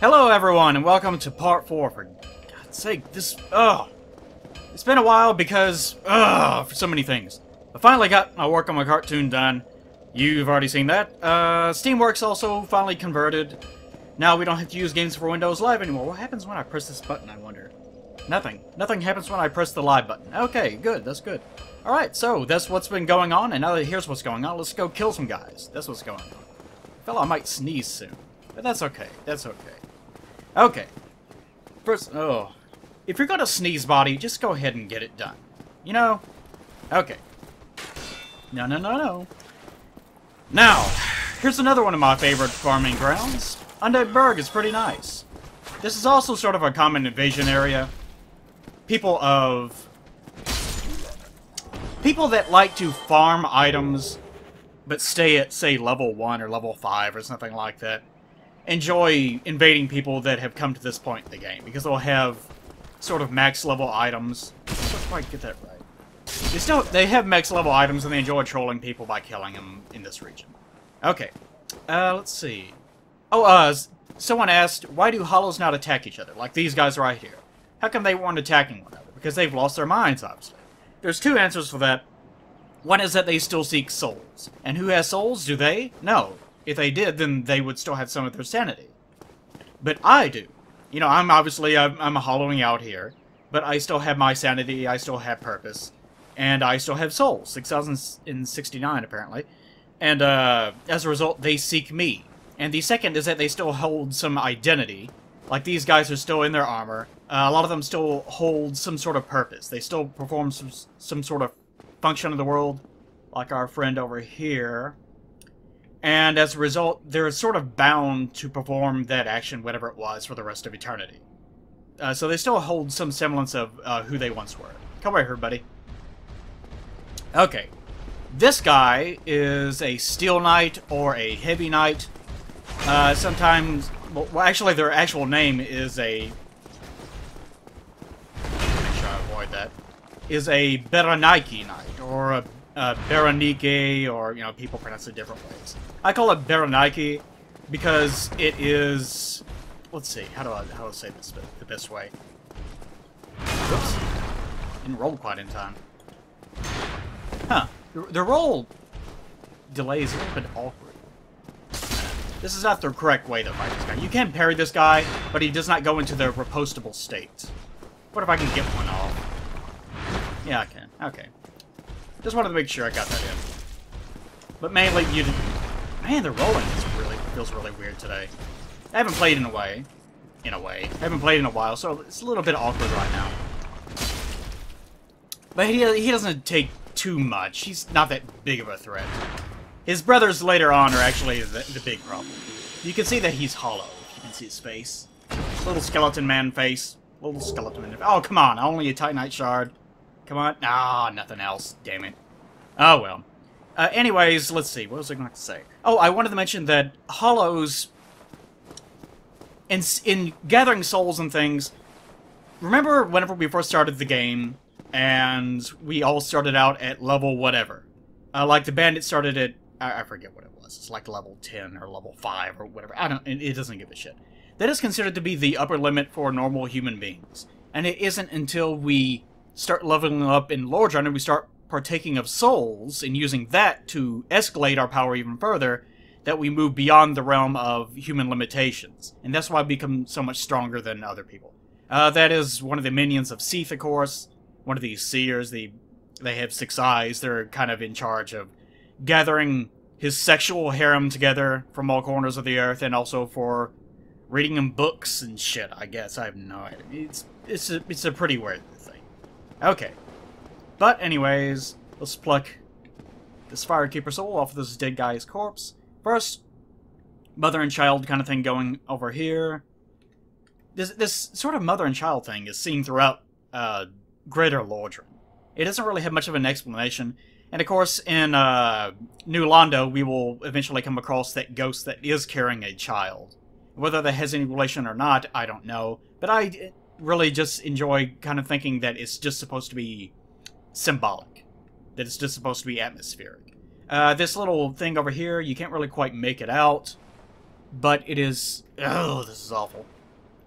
Hello everyone, and welcome to part 4, for God's sake, this, it's been a while because, for so many things. I finally got my work on my cartoon done. You've already seen that. Steamworks also finally converted. Now we don't have to use games for Windows Live anymore. What happens when I press this button, I wonder? Nothing. Nothing happens when I press the live button. Okay, good, that's good. Alright, so that's what's been going on, and now that here's what's going on, let's go kill some guys. That's what's going on. I feel I might sneeze soon, but that's okay, that's okay. Okay, first, if you're gonna sneeze, body, just go ahead and get it done. You know? Okay. No. Now, here's another one of my favorite farming grounds. Undead Berg is pretty nice. This is also sort of a common invasion area. People that like to farm items, but stay at, say, level 1 or level 5 or something like that, enjoy invading people that have come to this point in the game, because they'll have sort of max level items. I don't quite get that right. They have max level items and they enjoy trolling people by killing them in this region. Okay, let's see. Oh, someone asked, why do hollows not attack each other, like these guys right here? How come they weren't attacking one another? Because they've lost their minds, obviously. There's two answers for that. One is that they still seek souls. And who has souls? Do they? No. If they did, then they would still have some of their sanity. But I do. You know, I'm hollowing out here, but I still have my sanity, I still have purpose, and I still have souls, 6,069 apparently. And as a result, they seek me. And the second is that they still hold some identity. Like, these guys are still in their armor. A lot of them still hold some sort of purpose. They still perform some sort of function in the world, like our friend over here. And as a result, they're sort of bound to perform that action, whatever it was, for the rest of eternity. So they still hold some semblance of who they once were. Come right here, buddy. Okay. This guy is a steel knight or a heavy knight. Sometimes... Well, actually, their actual name is a... Make sure I avoid that. Is a Berenike knight, or a Berenike, or, you know, people pronounce it different ways. I call it Berenike because it is... Let's see, how do I say this the best way? Oops. Didn't roll quite in time. Huh. The roll delay is a little bit awkward. This is not the correct way to fight this guy. You can parry this guy, but he does not go into the repostable state. What if I can get one off? Yeah, I can. Okay. Just wanted to make sure I got that in. But mainly, you didn't... Man, the rolling is really feels really weird today. I haven't played in a way. I haven't played in a while, so it's a little bit awkward right now. But he doesn't take too much. He's not that big of a threat. His brothers later on are actually the big problem. You can see that he's hollow. You can see his face. Little skeleton man face. Little skeleton man... Oh, come on. Only a Titanite shard. Come on. Ah, nothing else. Damn it. Oh, well. Anyways, let's see. What was I going to say? Oh, I wanted to mention that hollows... In gathering souls and things... Remember whenever we first started the game, and we all started out at level whatever. Like, the bandit started at... I forget what it was. It's like level 10 or level 5 or whatever. It doesn't give a shit. That is considered to be the upper limit for normal human beings. And it isn't until we... start leveling up in Lordran, and we start partaking of souls and using that to escalate our power even further, that we move beyond the realm of human limitations. And that's why we become so much stronger than other people. That is one of the minions of Seath, of course. One of these seers. They have 6 eyes. They're kind of in charge of gathering his sexual harem together from all corners of the earth, and also for reading him books and shit, I guess. I have no idea. It's a pretty weird thing. Okay, but anyways, let's pluck this Firekeeper Soul off of this dead guy's corpse. First, mother and child kind of thing going over here. This sort of mother and child thing is seen throughout Greater Lordran. It doesn't really have much of an explanation, and of course in New Londo we will eventually come across that ghost that is carrying a child. Whether that has any relation or not, I don't know, but I really just enjoy kind of thinking that it's just supposed to be symbolic. That it's just supposed to be atmospheric. This little thing over here, you can't really quite make it out. But it is... oh, this is awful.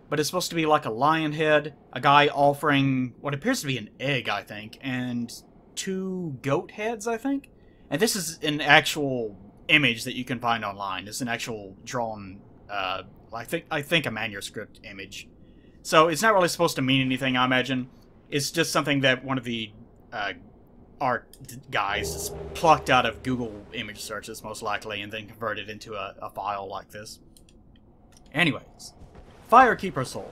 But it's supposed to be like a lion head, a guy offering what appears to be an egg, I think, and two goat heads, I think? And this is an actual image that you can find online. It's an actual drawn, I think a manuscript image. So it's not really supposed to mean anything, I imagine. It's just something that one of the art guys plucked out of Google image searches, most likely, and then converted into a file like this. Anyways, Firekeeper Soul.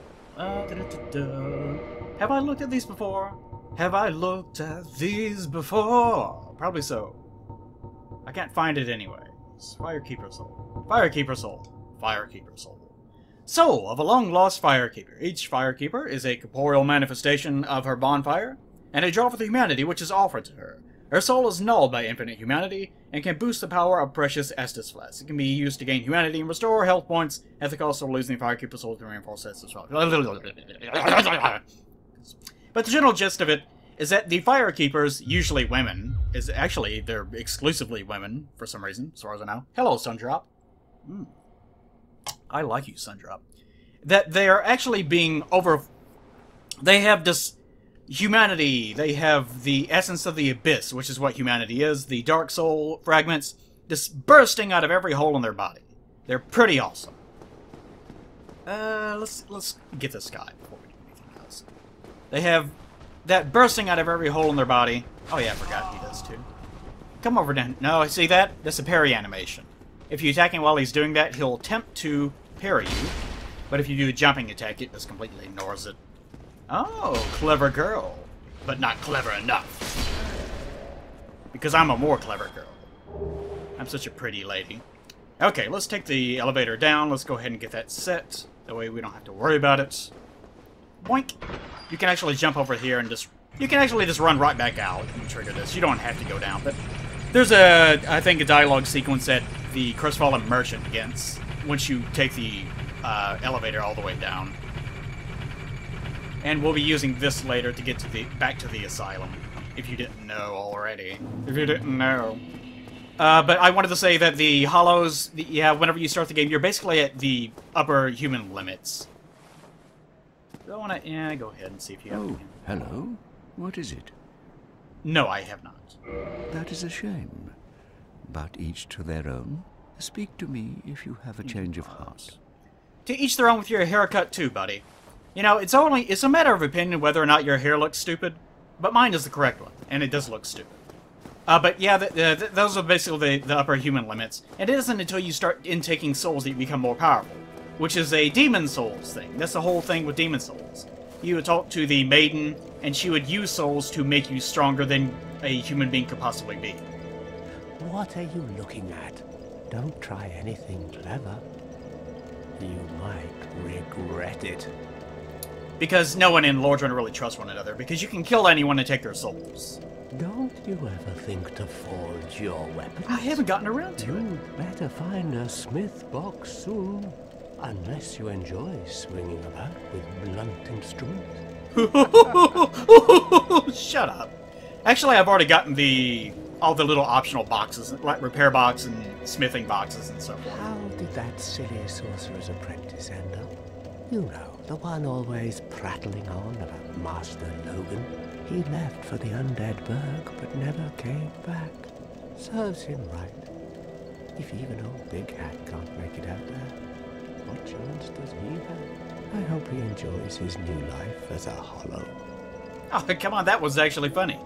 Have I looked at these before? Have I looked at these before? Probably so. I can't find it anyways. Firekeeper Soul. Firekeeper Soul. Firekeeper Soul. Soul of a long-lost Firekeeper. Each Firekeeper is a corporeal manifestation of her bonfire, and a draw for the humanity which is offered to her. Her soul is nulled by infinite humanity, and can boost the power of precious Estus Flesh. It can be used to gain humanity and restore health points at the cost of losing the Firekeeper Soul to reinforce Estus Flesh. But the general gist of it is that the Firekeepers, usually women, is actually, they're exclusively women, for some reason, as far as I know. Hello, Sundrop. Mm. I like you, Sundrop. That they are actually being over... they have this humanity. They have the essence of the abyss, which is what humanity is. The Dark Soul fragments just bursting out of every hole in their body. They're pretty awesome. Let's get this guy before we do anything else. They have that bursting out of every hole in their body. Oh yeah, I forgot he does too. Come over down. No, see that? That's a parry animation. If you attack him while he's doing that, he'll attempt to parry you. But if you do a jumping attack, it just completely ignores it. Oh, clever girl. But not clever enough. Because I'm a more clever girl. I'm such a pretty lady. Okay, let's take the elevator down. Let's go ahead and get that set. That way we don't have to worry about it. Boink. You can actually jump over here and just... you can actually just run right back out and trigger this. You don't have to go down, but... there's a, I think, a dialogue sequence that the Crestfallen Merchant against once you take the elevator all the way down. And we'll be using this later to get to the back to the asylum, if you didn't know already. If you didn't know. But I wanted to say that the hollows, yeah, whenever you start the game, you're basically at the upper human limits. Do I want to, yeah, go ahead and see if you have anything. Oh, hello. What is it? No, I have not. That is a shame. But each to their own. Speak to me if you have a change of heart. To each their own with your haircut too, buddy. You know, it's a matter of opinion whether or not your hair looks stupid, but mine is the correct one, and it does look stupid. But yeah, those are basically the upper human limits. And it isn't until you start intaking souls that you become more powerful, which is a Demon Souls thing. That's the whole thing with Demon Souls. You would talk to the maiden, and she would use souls to make you stronger than a human being could possibly be. What are you looking at? Don't try anything clever. You might regret it. Because no one in Lordran really trusts one another, because you can kill anyone and take their souls. Don't you ever think to forge your weapons? I haven't gotten around to it. You'd better find a smith box soon, unless you enjoy swinging about with blunt instruments. Shut up. Actually, I've already gotten the... all the little optional boxes, like repair box and smithing boxes and so forth. How did that silly sorcerer's apprentice end up? You know, the one always prattling on about Master Logan. He left for the Undead Berg, but never came back. Serves him right. If even old Big Hat can't make it out there, what chance does he have? I hope he enjoys his new life as a hollow. Oh, come on, that was actually funny.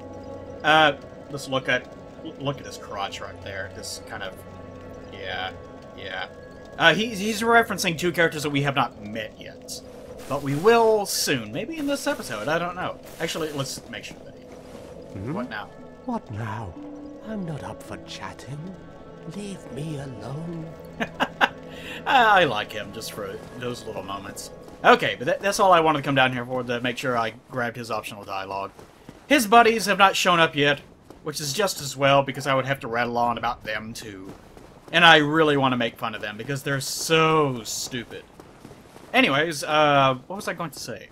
Let's look at his crotch right there. This kind of, yeah, yeah. He's referencing two characters that we have not met yet, but we will soon. Maybe in this episode. I don't know. Actually, let's make sure that. What now? What now? I'm not up for chatting. Leave me alone. I like him just for those little moments. Okay, but that's all I wanted to come down here for, to make sure I grabbed his optional dialogue. His buddies have not shown up yet. Which is just as well, because I would have to rattle on about them, too. And I really want to make fun of them, because they're so stupid. Anyways, what was I going to say?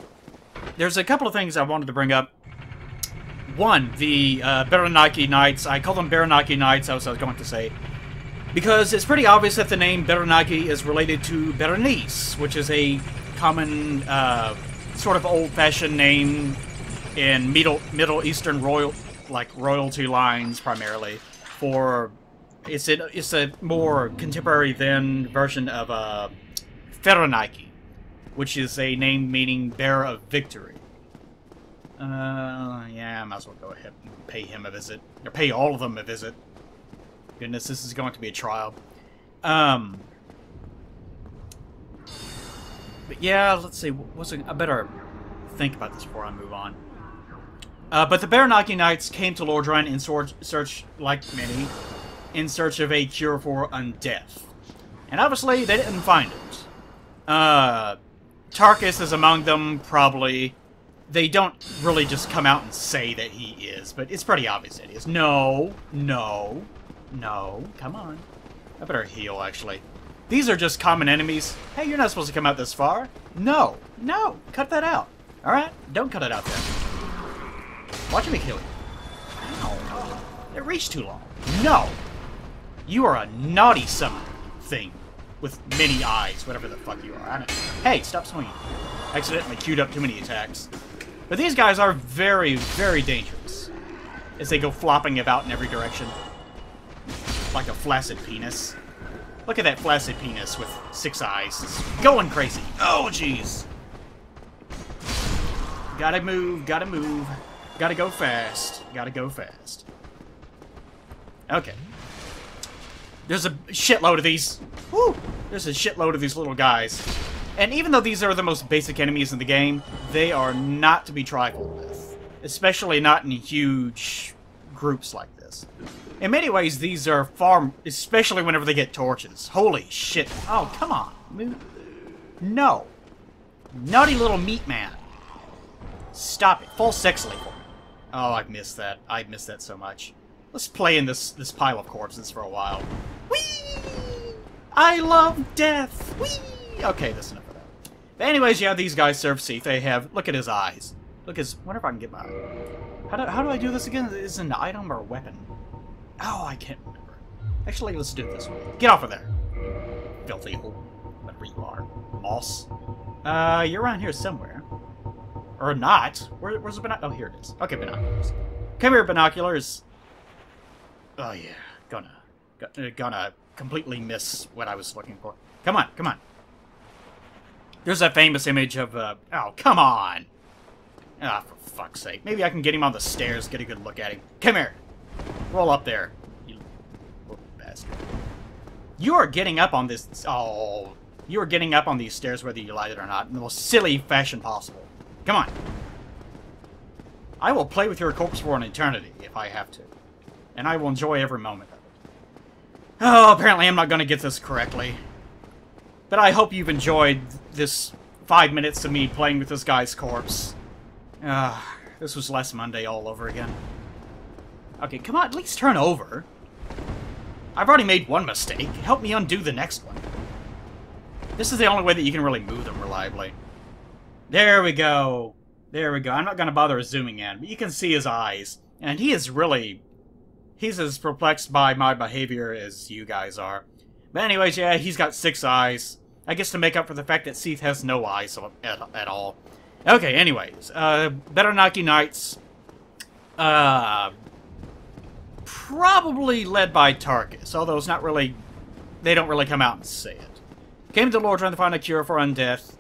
There's a couple of things I wanted to bring up. One, the Berenike Knights. I call them Berenike Knights, I was going to say. because it's pretty obvious that the name Berenike is related to Berenice, which is a common sort of old-fashioned name in Middle Eastern royalty lines primarily. For it's a more contemporary then version of Ferenike, which is a name meaning bearer of victory. Yeah, I might as well go ahead and pay him a visit. Or pay all of them a visit. Goodness, this is going to be a trial. But yeah, let's see. I better think about this before I move on. But the Berenike Knights came to Lordran in search, like many, in search of a cure for undeath. And obviously, they didn't find it. Tarkus is among them, probably. They don't really just come out and say that he is, but it's pretty obvious that he is. No, no, no, come on. I better heal, actually. These are just common enemies. Hey, you're not supposed to come out this far. No, no, cut that out. Alright, don't cut it out there. Watch me kill you. Ow. It reached too long. No! You are a naughty summon thing. With many eyes, whatever the fuck you are. I don't know. Hey, stop swinging. Accidentally queued up too many attacks. But these guys are very, very dangerous. As they go flopping about in every direction. Like a flaccid penis. Look at that flaccid penis with 6 eyes. It's going crazy. Oh, jeez. Gotta move, gotta move. Gotta go fast. Gotta go fast. Okay. There's a shitload of these. Woo! There's a shitload of these little guys. And even though these are the most basic enemies in the game, they are not to be trifled with. Especially not in huge groups like this. In many ways, these are far... Especially whenever they get torches. Holy shit. Oh, come on. Move. No. Naughty little meat man. Stop it. Full sex label. Oh, I missed that. I missed that so much. Let's play in this pile of corpses for a while. Whee! I love death! Whee! Okay, that's enough of that. But anyways, yeah, these guys serve Seath. They have... Look at his eyes. Look, his... Wonder if I can get my... How do I do this again? Is it an item or a weapon? Oh, I can't remember. Actually, let's do it this way. Get off of there. Filthy hole. Whatever you are. Moss. You're around here somewhere. Or not. Where's the binoculars? Oh, here it is. Okay, binoculars. Come here, binoculars. Oh, yeah. Gonna completely miss what I was looking for. Come on, come on. There's that famous image of, oh, come on. Ah, for fuck's sake. Maybe I can get him on the stairs, get a good look at him. Come here. Roll up there, you little bastard. You are getting up on this... Oh, you are getting up on these stairs whether you like it or not in the most silly fashion possible. Come on. I will play with your corpse for an eternity, if I have to. And I will enjoy every moment of it. Oh, apparently I'm not going to get this correctly. But I hope you've enjoyed this 5 minutes of me playing with this guy's corpse. This was last Monday all over again. Okay, come on, at least turn over. I've already made one mistake. Help me undo the next one. This is the only way that you can really move them reliably. There we go. There we go. I'm not going to bother zooming in, but you can see his eyes. And he is really... He's as perplexed by my behavior as you guys are. But anyways, yeah, he's got 6 eyes. I guess to make up for the fact that Seath has no eyes at all. Okay, anyways. Berenike Knights. Probably led by Tarkus, although it's not really... They don't really come out and say it. Came to Lordran to find a cure for undeath.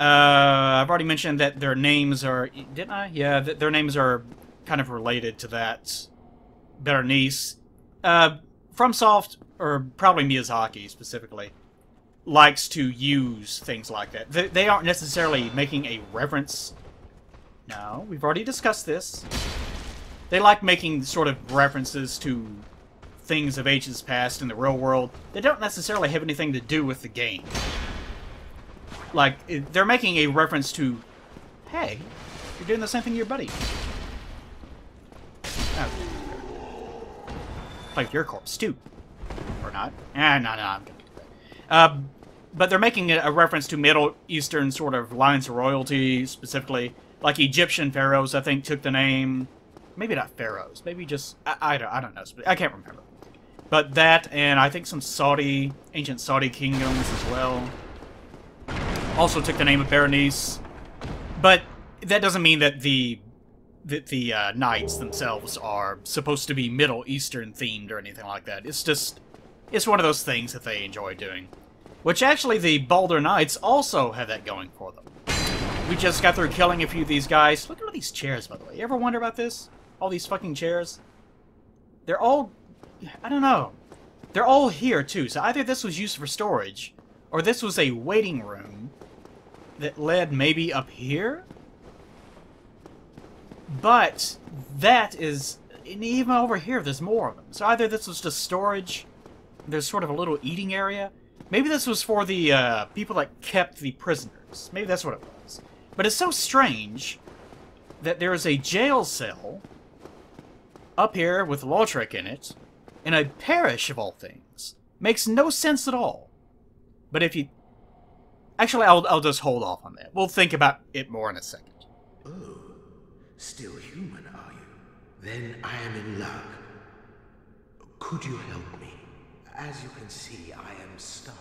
I've already mentioned that their names are... Didn't I? Yeah, their names are kind of related to that. Berenice. From Soft, or probably Miyazaki specifically, likes to use things like that. They aren't necessarily making a reference. No, we've already discussed this. They like making sort of references to things of ages past in the real world. They don't necessarily have anything to do with the game. Like, they're making a reference to, hey, you're doing the same thing to your buddy. Oh. Play with your corpse, too. Or not. No, I'm going to do that. But they're making a reference to Middle Eastern sort of lines of royalty, specifically. Like Egyptian pharaohs, I think, took the name. Maybe not pharaohs. Maybe just... I don't know. I can't remember. But that, and I think some Saudi, ancient Saudi kingdoms as well. Also took the name of Berenice. But that doesn't mean that the knights themselves are supposed to be Middle Eastern themed or anything like that. It's just, it's one of those things that they enjoy doing. Which actually, the Baldur Knights also have that going for them. We just got through killing a few of these guys. Look at all these chairs, by the way. You ever wonder about this? All these fucking chairs? They're all... I don't know. They're all here, too. So either this was used for storage, or this was a waiting room that led maybe up here? But that is... And even over here, there's more of them. So either this was just storage, there's sort of a little eating area. Maybe this was for the people that kept the prisoners. Maybe that's what it was. But it's so strange that there is a jail cell up here with Lautrec in it, in a parish of all things. Makes no sense at all. But if you... Actually, I'll just hold off on that. We'll think about it more in a second. Oh, still human, are you? Then I am in luck. Could you help me? As you can see, I am stuck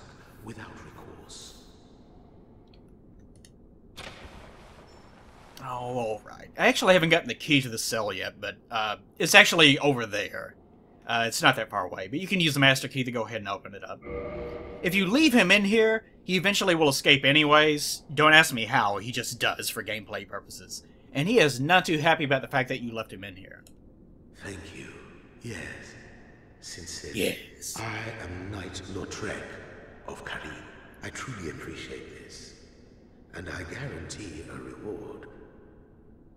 without recourse. Oh, alright. I actually haven't gotten the key to the cell yet, but it's actually over there. It's not that far away, but you can use the master key to go ahead and open it up. If you leave him in here, he eventually will escape anyways. Don't ask me how, he just does for gameplay purposes. And he is not too happy about the fact that you left him in here. Thank you. Yes. Sincerely. Yes. I am Knight Lautrec of Karim. I truly appreciate this. And I guarantee a reward.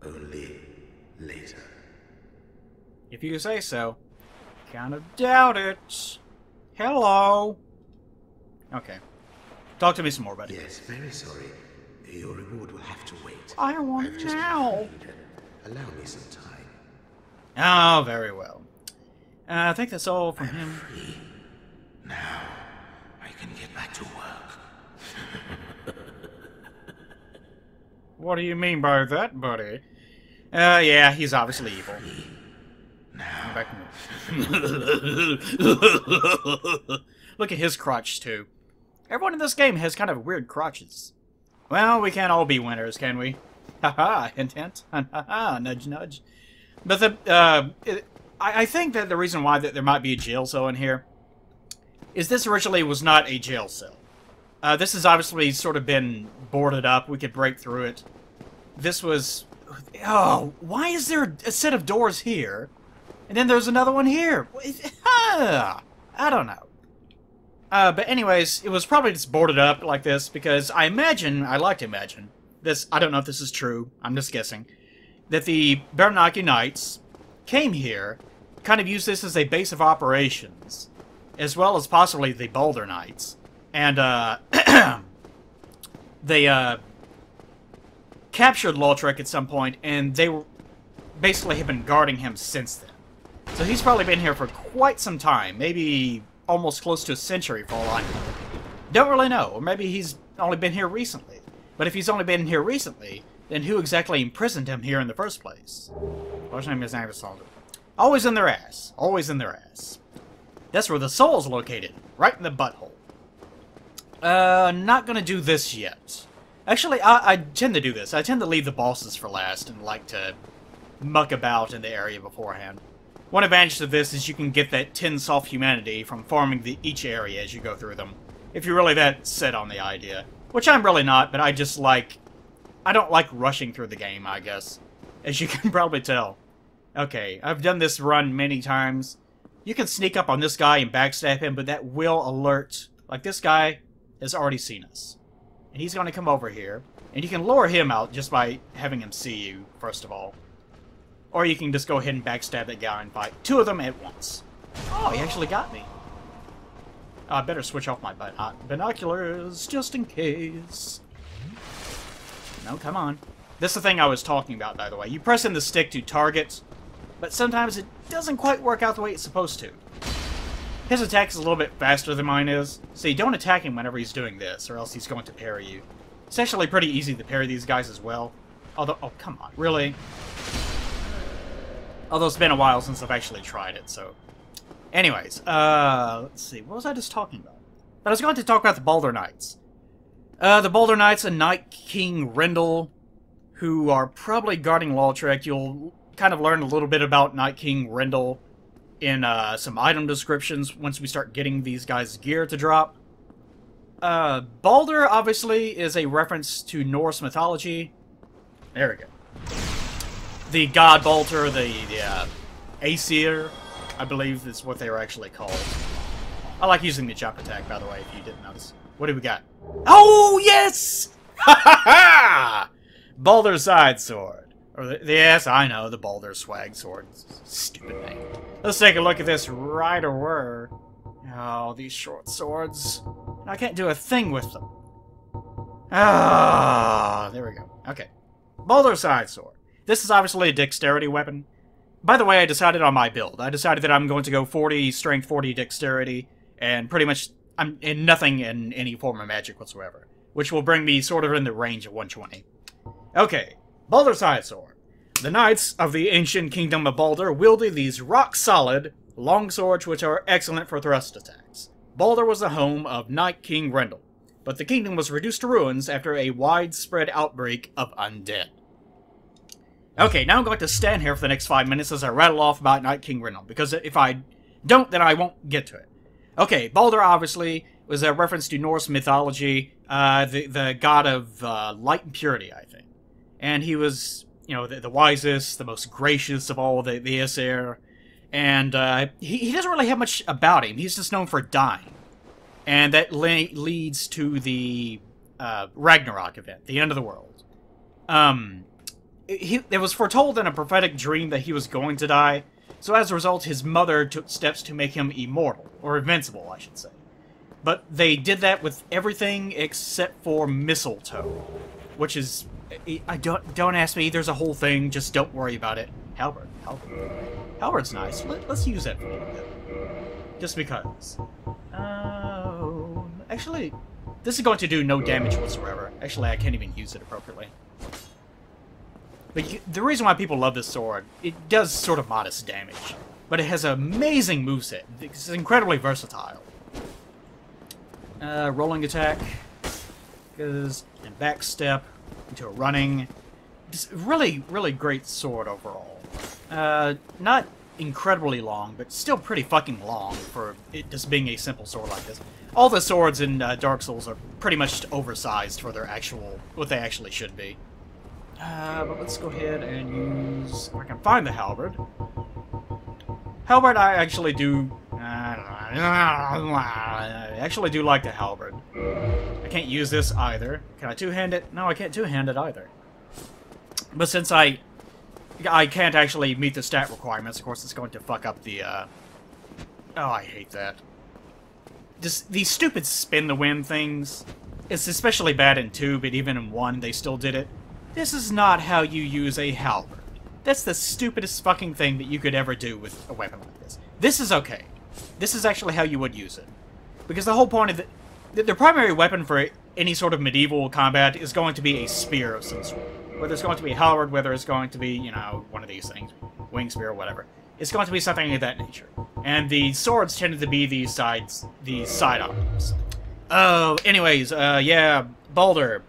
Only later. If you say so. Kind of doubt it. Hello. Okay. Talk to me some more, buddy. Yes, very sorry. Your reward will have to wait. I want it now. Allow me some time. Oh, very well. I think that's all from him. Free. Now, I can get back to work. What do you mean by that, buddy? Yeah, he's obviously evil. Now. Back Look at his crotch, too. Everyone in this game has kind of weird crotches. Well, we can't all be winners, can we? Haha, hint hint. Haha, nudge nudge. But the, I think that the reason why that there might be a jail cell in here is this originally was not a jail cell. This has obviously sort of been boarded up. We could break through it. This was... Oh, why is there a set of doors here? And then there's another one here. I don't know. But anyways, it was probably just boarded up like this because I imagine, I like to imagine, this, I don't know if this is true, I'm just guessing, that the Berenike Knights came here, kind of used this as a base of operations, as well as possibly the Baldur Knights. And, they, captured Lautrec at some point, and they were basically have been guarding him since then. So he's probably been here for quite some time, maybe almost close to a century for all I know. Don't really know, or maybe he's only been here recently. But if he's only been here recently, then who exactly imprisoned him here in the first place? Lord's name is Baldur. Always in their ass. Always in their ass. That's where the soul's located. Right in the butthole. Not gonna do this yet. Actually, I tend to do this. I tend to leave the bosses for last and like to muck about in the area beforehand. One advantage to this is you can get that 10 soft humanity from farming each area as you go through them. If you're really that set on the idea. Which I'm really not, but I just like... I don't like rushing through the game, I guess. As you can probably tell. Okay, I've done this run many times. You can sneak up on this guy and backstab him, but that will alert. Like, this guy has already seen us. And he's going to come over here. And you can lure him out just by having him see you, first of all. Or you can just go ahead and backstab that guy and fight two of them at once. Oh, he actually got me. I better switch off my binoculars just in case. No, come on. That's the thing I was talking about, by the way. You press in the stick to target, but sometimes it doesn't quite work out the way it's supposed to. His attack is a little bit faster than mine is, so you don't attack him whenever he's doing this, or else he's going to parry you. It's actually pretty easy to parry these guys as well. Although, oh, come on, really? Although it's been a while since I've actually tried it, so... Anyways, let's see. What was I just talking about? I was going to talk about the Baldur Knights. The Baldur Knights and Night King Rendell, who are probably guarding Lautrec. You'll kind of learn a little bit about Night King Rendell in some item descriptions once we start getting these guys' gear to drop. Baldur, obviously, is a reference to Norse mythology. There we go. The god Baldur, the Aesir, I believe is what they were actually called. I like using the chop attack, by the way, if you didn't notice. What do we got? Oh, yes! Ha ha ha! Baldur's Side Sword. Or yes, I know, the Baldur Swag Sword. Stupid name. Let's take a look at this right away. Oh, these short swords. I can't do a thing with them. Ah, there we go. Okay. Baldur's Side Sword. This is obviously a dexterity weapon. By the way, I decided on my build. I decided that I'm going to go 40 strength, 40 dexterity, and pretty much I'm in nothing in any form of magic whatsoever, which will bring me sort of in the range of 120. Okay, Baldur's Side Sword. The knights of the ancient kingdom of Baldur wielded these rock-solid long swords which are excellent for thrust attacks. Baldur was the home of Night King Rendell, but the kingdom was reduced to ruins after a widespread outbreak of undead. Okay, now I'm going to stand here for the next 5 minutes as I rattle off about Night King Rendell, because if I don't, then I won't get to it. Okay, Baldur obviously was a reference to Norse mythology, the god of light and purity, I think. And he was, you know, the wisest, the most gracious of all the Aesir, and he doesn't really have much about him. He's just known for dying. And that leads to the Ragnarok event, the end of the world. It was foretold in a prophetic dream that he was going to die, so as a result, his mother took steps to make him immortal, or invincible, I should say. But they did that with everything except for mistletoe, which is... Don't ask me, there's a whole thing, just don't worry about it. Halbert's nice. Let's use that for a little bit. Just because. Actually, this is going to do no damage whatsoever. Actually, I can't even use it appropriately. But the reason why people love this sword, it does sort of modest damage, but it has an amazing moveset. It's incredibly versatile. Rolling attack goes and back step into a running. It's really, really great sword overall. Not incredibly long, but still pretty fucking long for it just being a simple sword like this. All the swords in Dark Souls are pretty much oversized for their actual what they actually should be. But let's go ahead and use... If I can find the halberd. Halberd, I actually do... I actually do like the halberd. I can't use this either. Can I two-hand it? No, I can't two-hand it either. But since I can't actually meet the stat requirements, of course it's going to fuck up the... Oh, I hate that. Just these stupid spin-the-wind things. It's especially bad in 2, but even in 1 they still did it. This is not how you use a halberd. That's the stupidest fucking thing that you could ever do with a weapon like this. This is okay. This is actually how you would use it. Because the whole point of the primary weapon for any sort of medieval combat is going to be a spear of some sort. Whether it's going to be a halberd, whether it's going to be, you know, one of these things. Wing spear, whatever. It's going to be something of that nature. And the swords tended to be these side items. Oh, anyways, yeah, Baldur.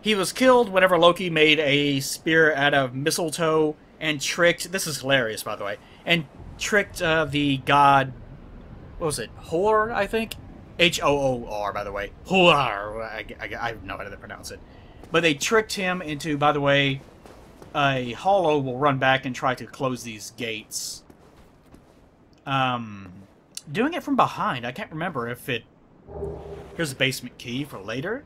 He was killed whenever Loki made a spear out of mistletoe and tricked... This is hilarious, by the way. And tricked the god... What was it? Höðr, I think? H-O-O-R, by the way. Höðr. I have no idea how to pronounce it. But they tricked him into, by the way... A hollow will run back and try to close these gates. Doing it from behind. I can't remember if it... Here's a basement key for later.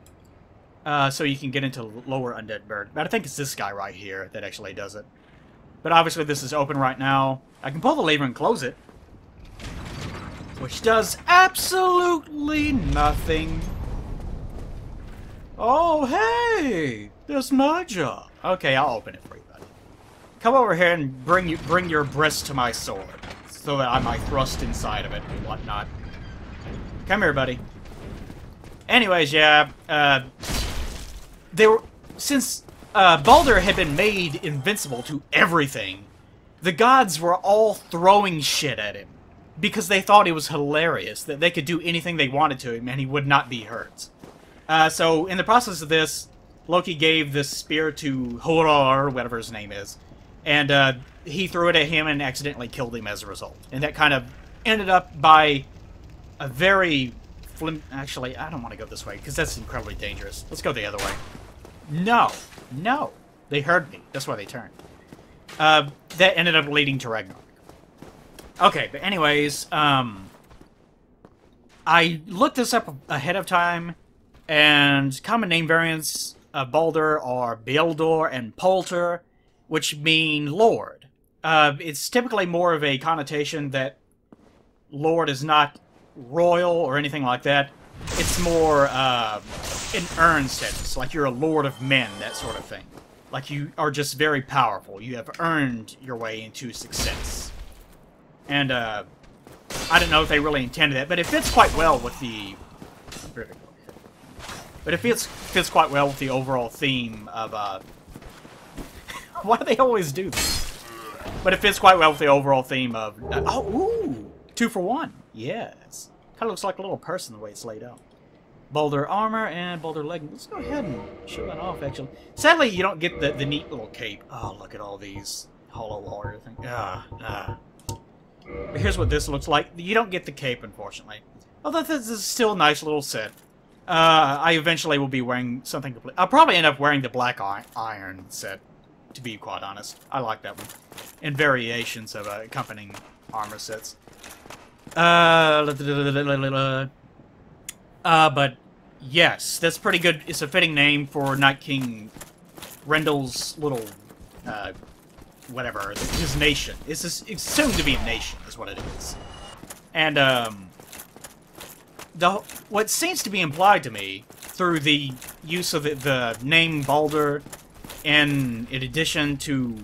So you can get into lower Undead Berg. But I think it's this guy right here that actually does it. But obviously this is open right now. I can pull the lever and close it. Which does absolutely nothing. Oh, hey! That's my job. Okay, I'll open it for you, buddy. Come over here and bring your breast to my sword. So that I might thrust inside of it and whatnot. Come here, buddy. Anyways, yeah, Since Baldur had been made invincible to everything, the gods were all throwing shit at him. because they thought it was hilarious that they could do anything they wanted to him and he would not be hurt. So in the process of this, Loki gave this spear to Höðr, whatever his name is, and he threw it at him and accidentally killed him as a result. And that kind of ended up by a very... Actually, I don't want to go this way, because that's incredibly dangerous. Let's go the other way. No. No. They heard me. That's why they turned. That ended up leading to Ragnarok. Okay, but anyways, I looked this up ahead of time, and common name variants, Baldur are Baldur and Polter, which mean Lord. It's typically more of a connotation that Lord is not royal or anything like that. It's more an earned status, like you're a lord of men, that sort of thing. Like you are just very powerful. You have earned your way into success. And I don't know if they really intended that, but it fits quite well with the... But it fits quite well with the overall theme of... Why do they always do this? But it fits quite well with the overall theme of... Ooh! 2 for 1. Yes. Kind of looks like a little person the way it's laid out. Baldur armor and Baldur leggings. Let's go ahead and show that off, actually. Sadly, you don't get the neat little cape. Oh, look at all these hollow warrior things. But here's what this looks like. You don't get the cape, unfortunately. Although this is still a nice little set. I eventually will be wearing something complete. I'll probably end up wearing the Black Iron set, to be quite honest. I like that one. And variations of accompanying armor sets. But yes, that's pretty good. It's a fitting name for Night King Rendell's little, whatever, his nation. It's assumed to be a nation, is what it is. And, what seems to be implied to me through the use of the name Baldur, and in addition to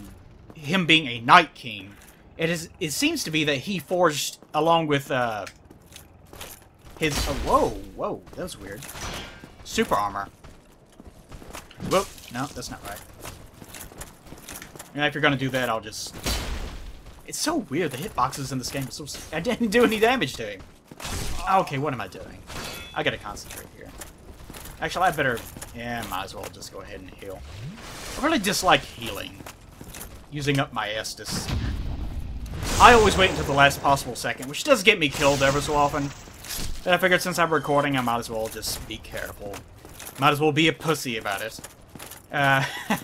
him being a Night King, it seems to be that he forged, along with, his, whoa, that was weird. Super armor. Whoop, no, that's not right. Yeah, if you're gonna do that, I'll just... It's so weird, the hitboxes in this game are so... I didn't do any damage to him. Okay, what am I doing? I gotta concentrate here. Actually, I better... Yeah, might as well just go ahead and heal. I really dislike healing. Using up my Estus. I always wait until the last possible second, which does get me killed ever so often. But I figured since I'm recording, I might as well just be careful. Might as well be a pussy about it.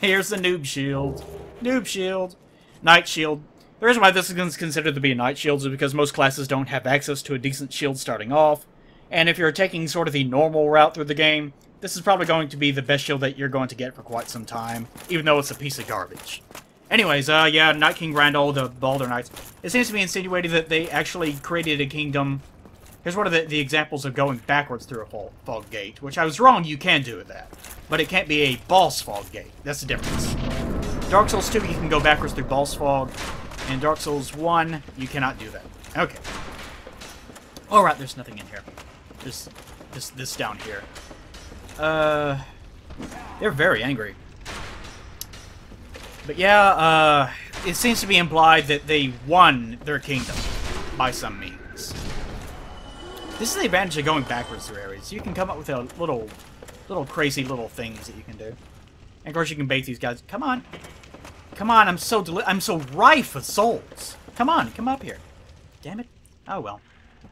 Here's the noob shield. Noob shield. Knight shield. The reason why this is considered to be a knight shield is because most classes don't have access to a decent shield starting off. And if you're taking sort of the normal route through the game, this is probably going to be the best shield that you're going to get for quite some time, even though it's a piece of garbage. Anyways, yeah, Night King Randall, the Baldur Knights. It seems to be insinuated that they actually created a kingdom... Here's one of the examples of going backwards through a fog gate, which I was wrong, you can do that. But it can't be a boss fog gate. That's the difference. Dark Souls 2, you can go backwards through boss fog. In Dark Souls 1, you cannot do that. Okay. Alright, there's nothing in here. There's this down here. They're very angry. But yeah, it seems to be implied that they won their kingdom by some means. This is the advantage of going backwards through areas. You can come up with a little crazy little things that you can do. And of course you can bait these guys. Come on. Come on, I'm so rife with souls. Come on, come up here. Damn it. Oh well.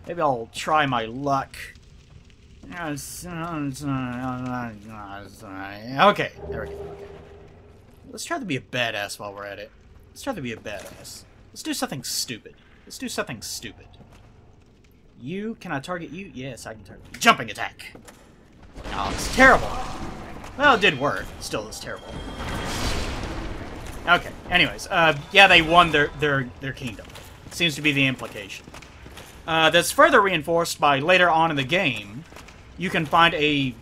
Maybe I'll try my luck. Okay, there we go. Let's try to be a badass while we're at it. Let's try to be a badass. Let's do something stupid. Let's do something stupid. You? Can I target you? Yes, I can target you. Jumping attack! Oh, it's terrible! Well, it did work. Still, it's terrible. Okay, anyways. Yeah, they won their kingdom. Seems to be the implication. That's further reinforced by later on in the game, you can find a...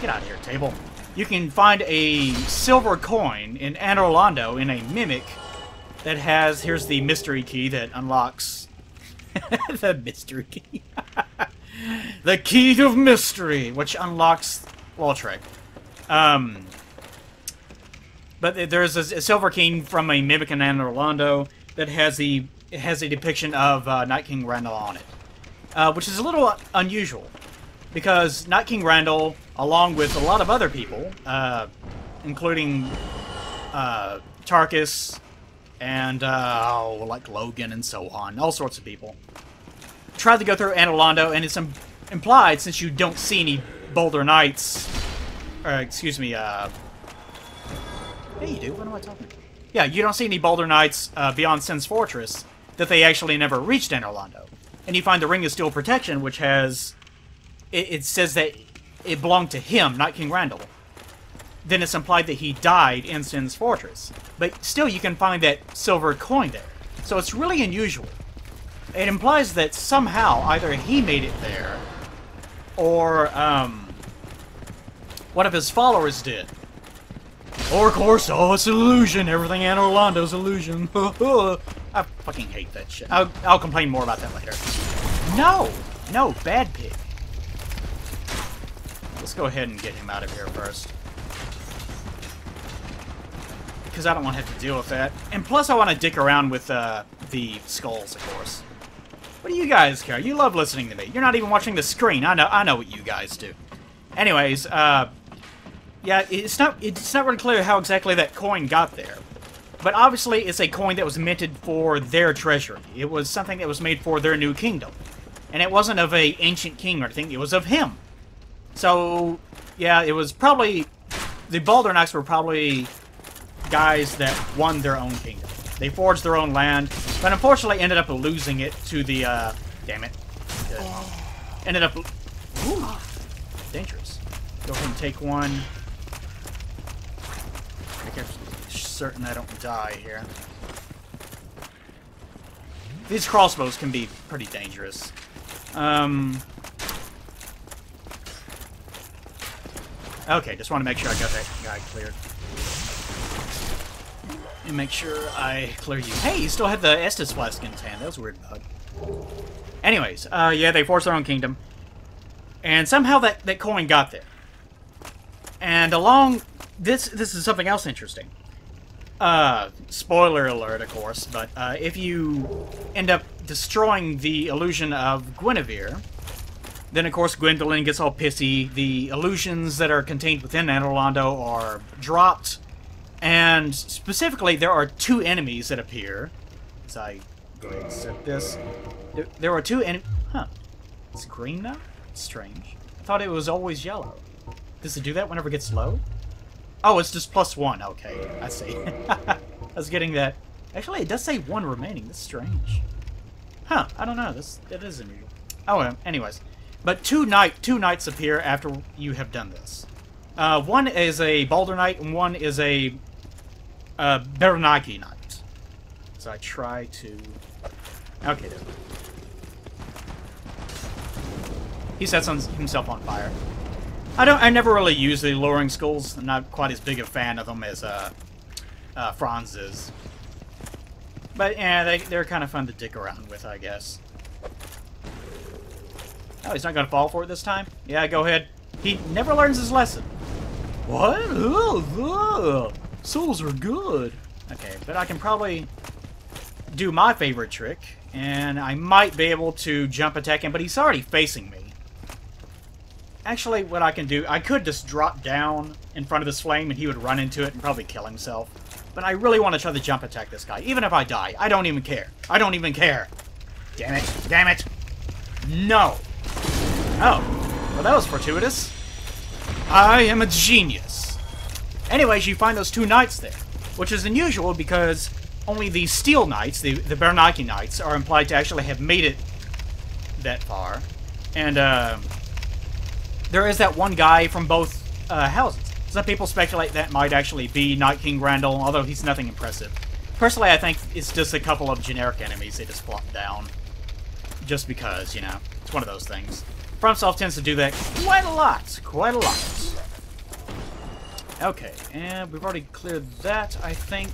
Get out of here, table. You can find a silver coin in Anor Londo in a mimic that has... Here's the mystery key that unlocks... the mystery key. The key of mystery, which unlocks Lautrec. But there's a silver key from a mimic in Anor Londo that has the it has a depiction of Night King Randall on it, which is a little unusual because Night King Randall, along with a lot of other people, including Tarkus and like Logan and so on, all sorts of people, tried to go through Anor Londo, and it's implied, since you don't see any Boulder Knights, or excuse me, yeah, you do. What am I talking about? Yeah, you don't see any Baldur Knights beyond Sen's Fortress, that they actually never reached Anor Londo. And you find the Ring of Steel Protection, which has... It says that it belonged to him, not King Randall. Then it's implied that he died in Sen's Fortress. But still, you can find that silver coin there. So it's really unusual. It implies that somehow either he made it there, or one of his followers did. Or, of course, oh, it's an illusion. Everything Anor Londo's illusion. I fucking hate that shit. I'll complain more about that later. No! No, bad pig. Let's go ahead and get him out of here first. Because I don't want to have to deal with that. And plus, I want to dick around with the skulls, of course. What do you guys care? You love listening to me. You're not even watching the screen. I know what you guys do. Anyways, yeah, it's not really clear how exactly that coin got there. But obviously it's a coin that was minted for their treasury. It was something that was made for their new kingdom. And it wasn't of an ancient king or anything, it was of him. So, yeah, it was probably... The Baldur Knights were probably guys that won their own kingdom. They forged their own land, but unfortunately ended up losing it to the, damn it. Ended up... Ooh, dangerous. Go ahead and take one. I'm certain I don't die here. These crossbows can be pretty dangerous. Okay, just want to make sure I got that guy cleared. And make sure I clear you. Hey, you still have the Estus Flesh in his hand. That was a weird bug. Anyways, yeah, they forced their own kingdom. And somehow that coin got there. And along... This is something else interesting. Spoiler alert, of course, but if you end up destroying the illusion of Guinevere, then of course Gwendolyn gets all pissy, the illusions that are contained within Anor Londo are dropped, and specifically there are two enemies that appear. So I go ahead and set this. There are two enemies... Huh. It's green now? It's strange. I thought it was always yellow. Does it do that whenever it gets low? Oh, it's just +1. Okay, I see. I was getting that. Actually, it does say 1 remaining. That's strange. Huh? I don't know. That is unusual. Oh, well, anyways, but two knights appear after you have done this. One is a Baldur Knight, and one is a Berenike Knight. So I try to. Okay, there. He sets himself on fire. I never really use the lowering skulls. I'm not quite as big a fan of them as Franz is. But yeah, they're kind of fun to dick around with, I guess. Oh, he's not going to fall for it this time? Yeah, go ahead. He never learns his lesson. What? Souls are good. Okay, but I can probably do my favorite trick. And I might be able to jump attack him, but he's already facing me. Actually, what I can do, I could just drop down in front of this flame and he would run into it and probably kill himself. But I really want to try to jump attack this guy. Even if I die, I don't even care. I don't even care. Damn it. Damn it. No. Oh. Well, that was fortuitous. I am a genius. Anyways, you find those two knights there, which is unusual because only the steel knights, the Berenike Knights, are implied to actually have made it that far. And, there is that one guy from both houses. Some people speculate that might actually be Night King Randall, although he's nothing impressive. Personally, I think it's just a couple of generic enemies they just plop down. Just because, you know, it's one of those things. FromSoft tends to do that quite a lot. Quite a lot. Okay, and we've already cleared that, I think.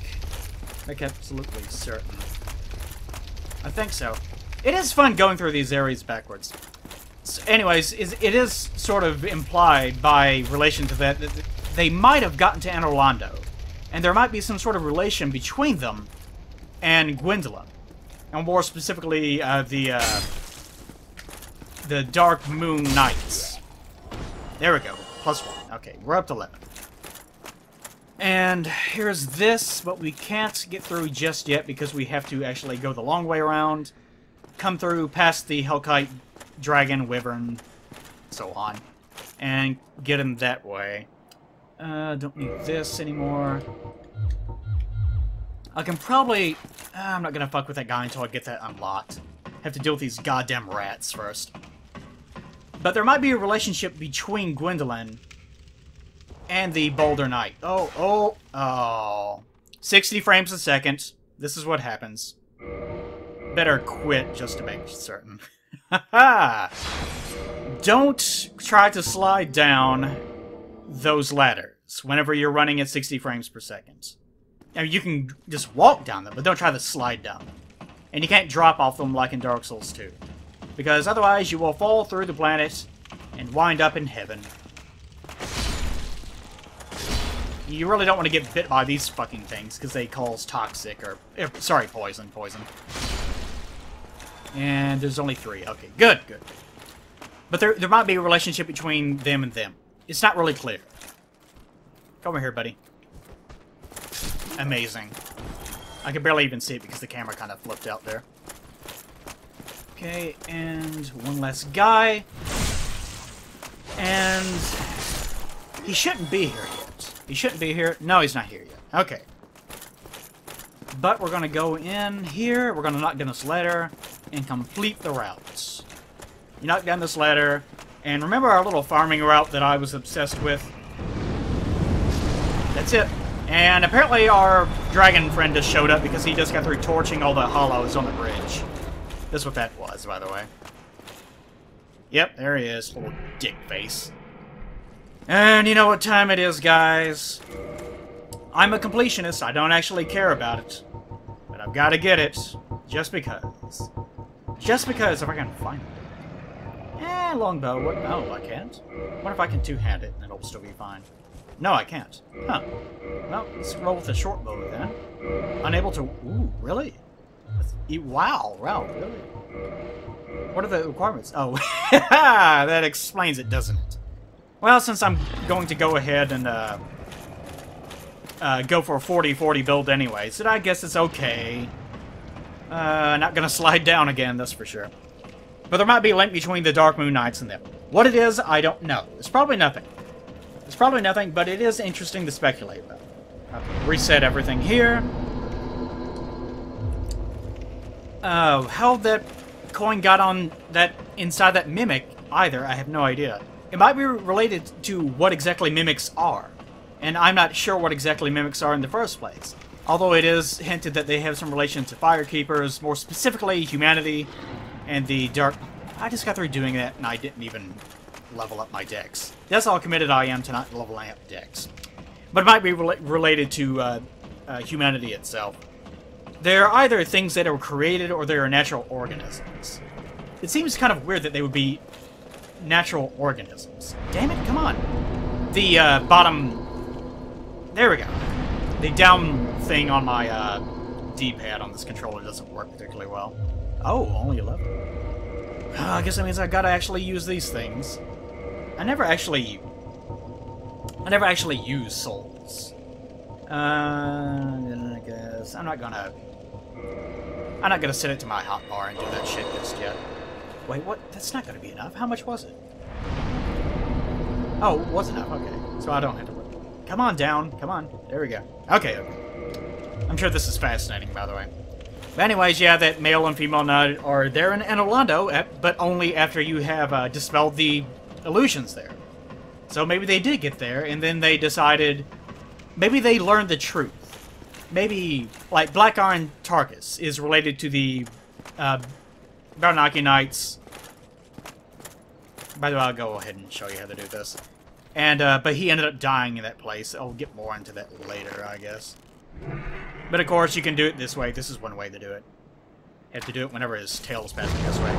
Like, absolutely certain. I think so. It is fun going through these areas backwards. So anyways, it is sort of implied by relation to that they might have gotten to Anor Londo, and there might be some sort of relation between them and Gwendolyn. and more specifically the Dark Moon Knights. There we go. +1. Okay, we're up to 11. And here's this, but we can't get through just yet because we have to actually go the long way around, come through past the Hellkite Dragon, Wyvern, so on, and get him that way. Don't need this anymore. I can probably... I'm not gonna fuck with that guy until I get that unlocked. Have to deal with these goddamn rats first. But there might be a relationship between Gwendolyn and the Baldur Knight. Oh, oh, oh. 60 frames a second. This is what happens. Better quit just to make certain. Haha! Don't try to slide down those ladders whenever you're running at 60 frames per second. Now, you can just walk down them, but don't try to slide down them. And you can't drop off them like in Dark Souls 2. Because otherwise you will fall through the planet and wind up in heaven. You really don't want to get bit by these fucking things because they cause toxic or... sorry, poison. And there's only 3. Okay, good. But there might be a relationship between them and them. It's not really clear. Come over here, buddy. Amazing. I can barely even see it because the camera kind of flipped out there. Okay, and one last guy. And... he shouldn't be here yet. He shouldn't be here. No, he's not here yet. Okay. But we're going to go in here. We're going to knock down this ladder and complete the routes. You knock down this ladder. And remember our little farming route that I was obsessed with? That's it. And apparently our dragon friend just showed up because he just got through torching all the hollows on the bridge. That's what that was, by the way. Yep, there he is, little dick face. And you know what time it is, guys. I'm a completionist. I don't actually care about it. But I've got to get it. Just because. Just because if I can find it. Eh, longbow. What? No, I can't. What if I can two-hand it and it'll still be fine? No, I can't. Huh. Well, let's roll with a short bow then. Unable to... Ooh, really? Wow, really? What are the requirements? Oh, that explains it, doesn't it? Well, since I'm going to go ahead and go for a 40-40 build anyway, so I guess it's okay. Not going to slide down again, that's for sure. But there might be a link between the Dark Moon Knights and them. What it is, I don't know. It's probably nothing. It's probably nothing, but it is interesting to speculate about. Okay, reset everything here. Oh, how that coin got on that inside that mimic either, I have no idea. It might be related to what exactly mimics are, and I'm not sure what exactly mimics are in the first place. Although it is hinted that they have some relation to Firekeepers, more specifically humanity, and the dark... I just got through doing that and I didn't even... level up my decks. That's how committed I am to not leveling up decks. But it might be related to humanity itself. They're either things that are created or they are natural organisms. It seems kind of weird that they would be natural organisms. Damn it, come on. The bottom... There we go. The down thing on my D-pad on this controller doesn't work particularly well. Oh, only 11. I guess that means I've got to actually use these things. I never actually use souls. I guess I'm not gonna set it to my hotbar and do that shit just yet. Wait, what? That's not gonna be enough. How much was it? Oh, it was enough. Okay, so I don't have to worry. Come on down. Come on. There we go. Okay. I'm sure this is fascinating, by the way. But anyways, yeah, that male and female nut are there in Anor Londo, but only after you have dispelled the illusions there. So maybe they did get there, and then they decided... Maybe they learned the truth. Maybe, like, Black Iron Tarkus is related to the Berenike Knights. By the way, I'll go ahead and show you how to do this. And, but he ended up dying in that place. I'll get more into that later, I guess. But of course, you can do it this way. This is one way to do it. You have to do it whenever his tail's passing this way.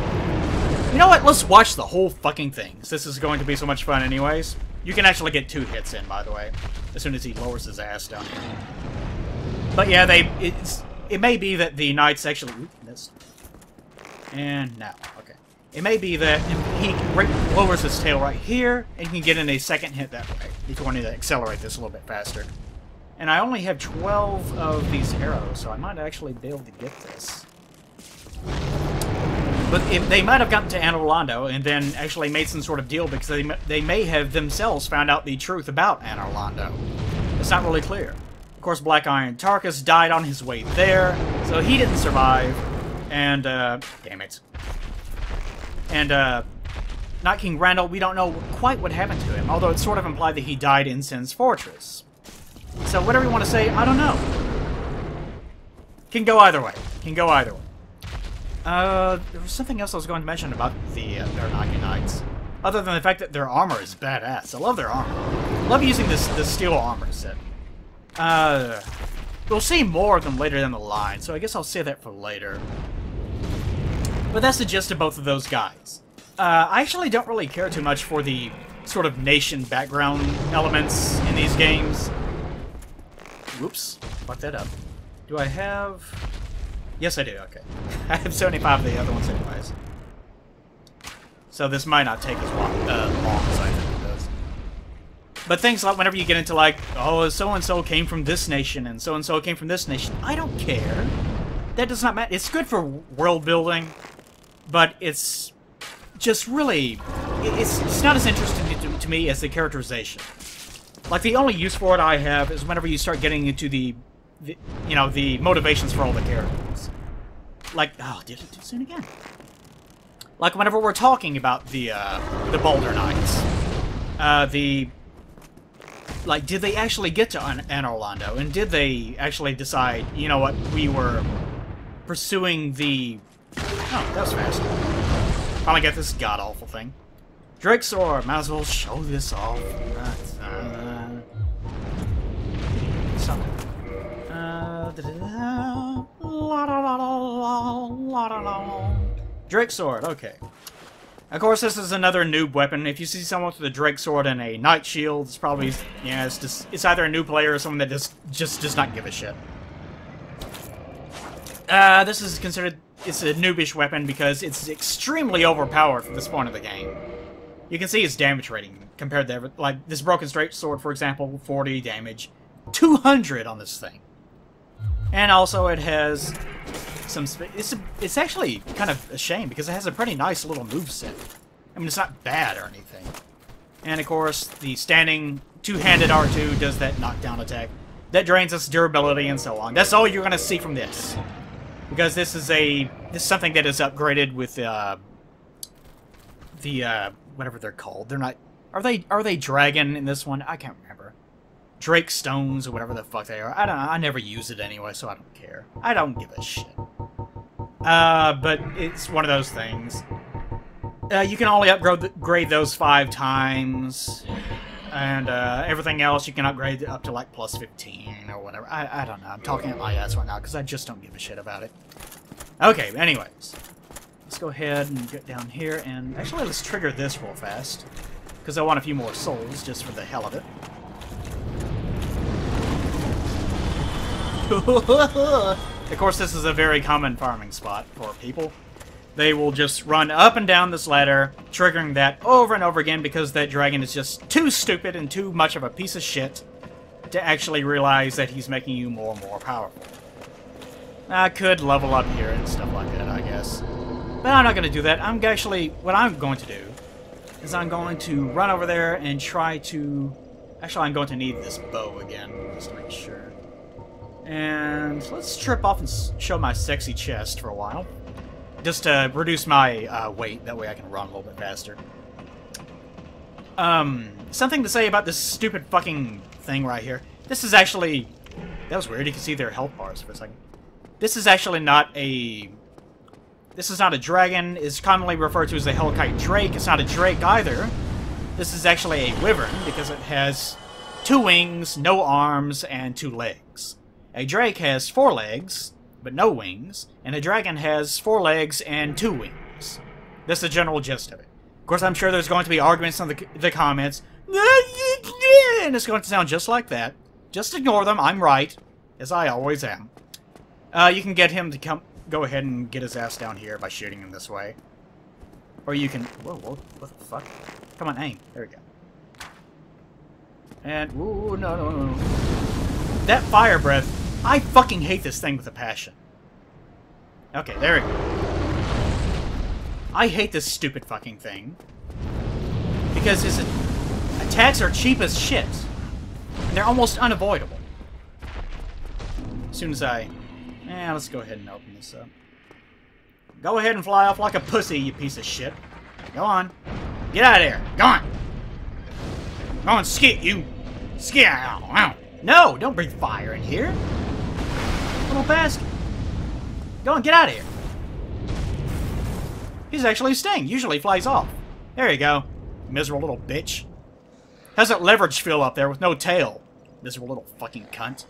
You know what? Let's watch the whole fucking thing. This is going to be so much fun anyways. You can actually get 2 hits in, by the way, as soon as he lowers his ass down here. But yeah, it's It may be that the Knights actually... Oop, missed. And now, okay. It may be that he lowers his tail right here, and he can get in a second hit that way, if you want to accelerate this a little bit faster. And I only have 12 of these arrows, so I might actually be able to get this. But if they might have gotten to Anor Londo and then actually made some sort of deal, because they may have themselves found out the truth about Anor Londo. It's not really clear. Of course, Black Iron Tarkus died on his way there, so he didn't survive. And, damn it. And, Night King Randall, we don't know quite what happened to him, although it's sort of implied that he died in Sen's Fortress. So whatever you want to say, I don't know. Can go either way. Can go either way. There was something else I was going to mention about the Berenike Knights, other than the fact that their armor is badass. I love their armor. I love using this steel armor set. We'll see more of them later down the line, so I guess I'll save that for later. But that's the gist of both of those guys. I actually don't really care too much for the sort of nation background elements in these games. Whoops, fucked that up. Do I have... Yes, I do, okay. I have 75 of the other ones anyways. So this might not take as long as I think it does. But things like whenever you get into like, oh, so-and-so came from this nation, and so-and-so came from this nation. I don't care. That does not matter. It's good for world building, but it's just really... It's not as interesting to me as the characterization. Like, the only use for it I have is whenever you start getting into the you know, the motivations for all the characters. Like, oh, did it too soon again? Like, whenever we're talking about the Baldur Knights, like, did they actually get to Anor Londo, and did they actually decide, you know what, we were pursuing the... Oh, that was fast. Finally got this god-awful thing. Drake Sword, might as well show this off. Drake Sword, okay. Of course, this is another noob weapon. If you see someone with a Drake Sword and a Knight Shield, it's probably, yeah, it's either a new player or someone that just does not give a shit. This is considered, it's a noobish weapon because it's extremely overpowered from this point of the game. You can see its damage rating compared to, like, this Broken Straight Sword, for example, 40 damage. 200 on this thing. And also it has some... It's actually kind of a shame because it has a pretty nice little moveset. I mean, it's not bad or anything. And, of course, the standing two-handed R2 does that knockdown attack. That drains its durability and so on. That's all you're going to see from this. Because this is something that is upgraded with whatever they're called. They're not... Are they dragon in this one? I can't remember. Drake Stones or whatever the fuck they are. I don't know. I never use it anyway, so I don't care. I don't give a shit. But it's one of those things. You can only upgrade those 5 times. And everything else you can upgrade up to like plus 15 or whatever. I don't know. I'm talking at my ass right now because I just don't give a shit about it. Okay, anyways. Let's go ahead and get down here and... Actually, let's trigger this real fast. Because I want a few more souls just for the hell of it. Of course, this is a very common farming spot for people. They will just run up and down this ladder, triggering that over and over again because that dragon is just too stupid and too much of a piece of shit to actually realize that he's making you more and more powerful. I could level up here and stuff like that, I guess. But I'm not going to do that. I'm actually... What I'm going to do is I'm going to run over there and try to... Actually, I'm going to need this bow again, just to make sure. And let's trip off and show my sexy chest for a while. Just to reduce my weight, that way I can run a little bit faster. Something to say about this stupid fucking thing right here. This is actually... That was weird, you can see their health bars for a second. This is actually not a... This is not a dragon. It's commonly referred to as a Hellkite Drake. It's not a drake either. This is actually a wyvern because it has 2 wings, no arms, and 2 legs. A drake has 4 legs, but no wings, and a dragon has 4 legs and 2 wings. That's the general gist of it. Of course, I'm sure there's going to be arguments in the comments, and it's going to sound just like that. Just ignore them. I'm right, as I always am. You can get him to come. Go ahead and get his ass down here by shooting him this way. Or you can... Whoa, what the fuck? Come on, aim. There we go. And... Ooh, no. That fire breath... I fucking hate this thing with a passion. Okay, there we go. I hate this stupid fucking thing. Because his attacks are cheap as shit. And they're almost unavoidable. As soon as I... let's go ahead and open this up. Go ahead and fly off like a pussy, you piece of shit. Go on. Get out of here. Go on. Go on, skit, you. Skit. No, don't breathe fire in here. Little bastard. Go on, get out of here. He's actually staying. Usually flies off. There you go. Miserable little bitch. How's that leverage feel up there with no tail? Miserable little fucking cunt.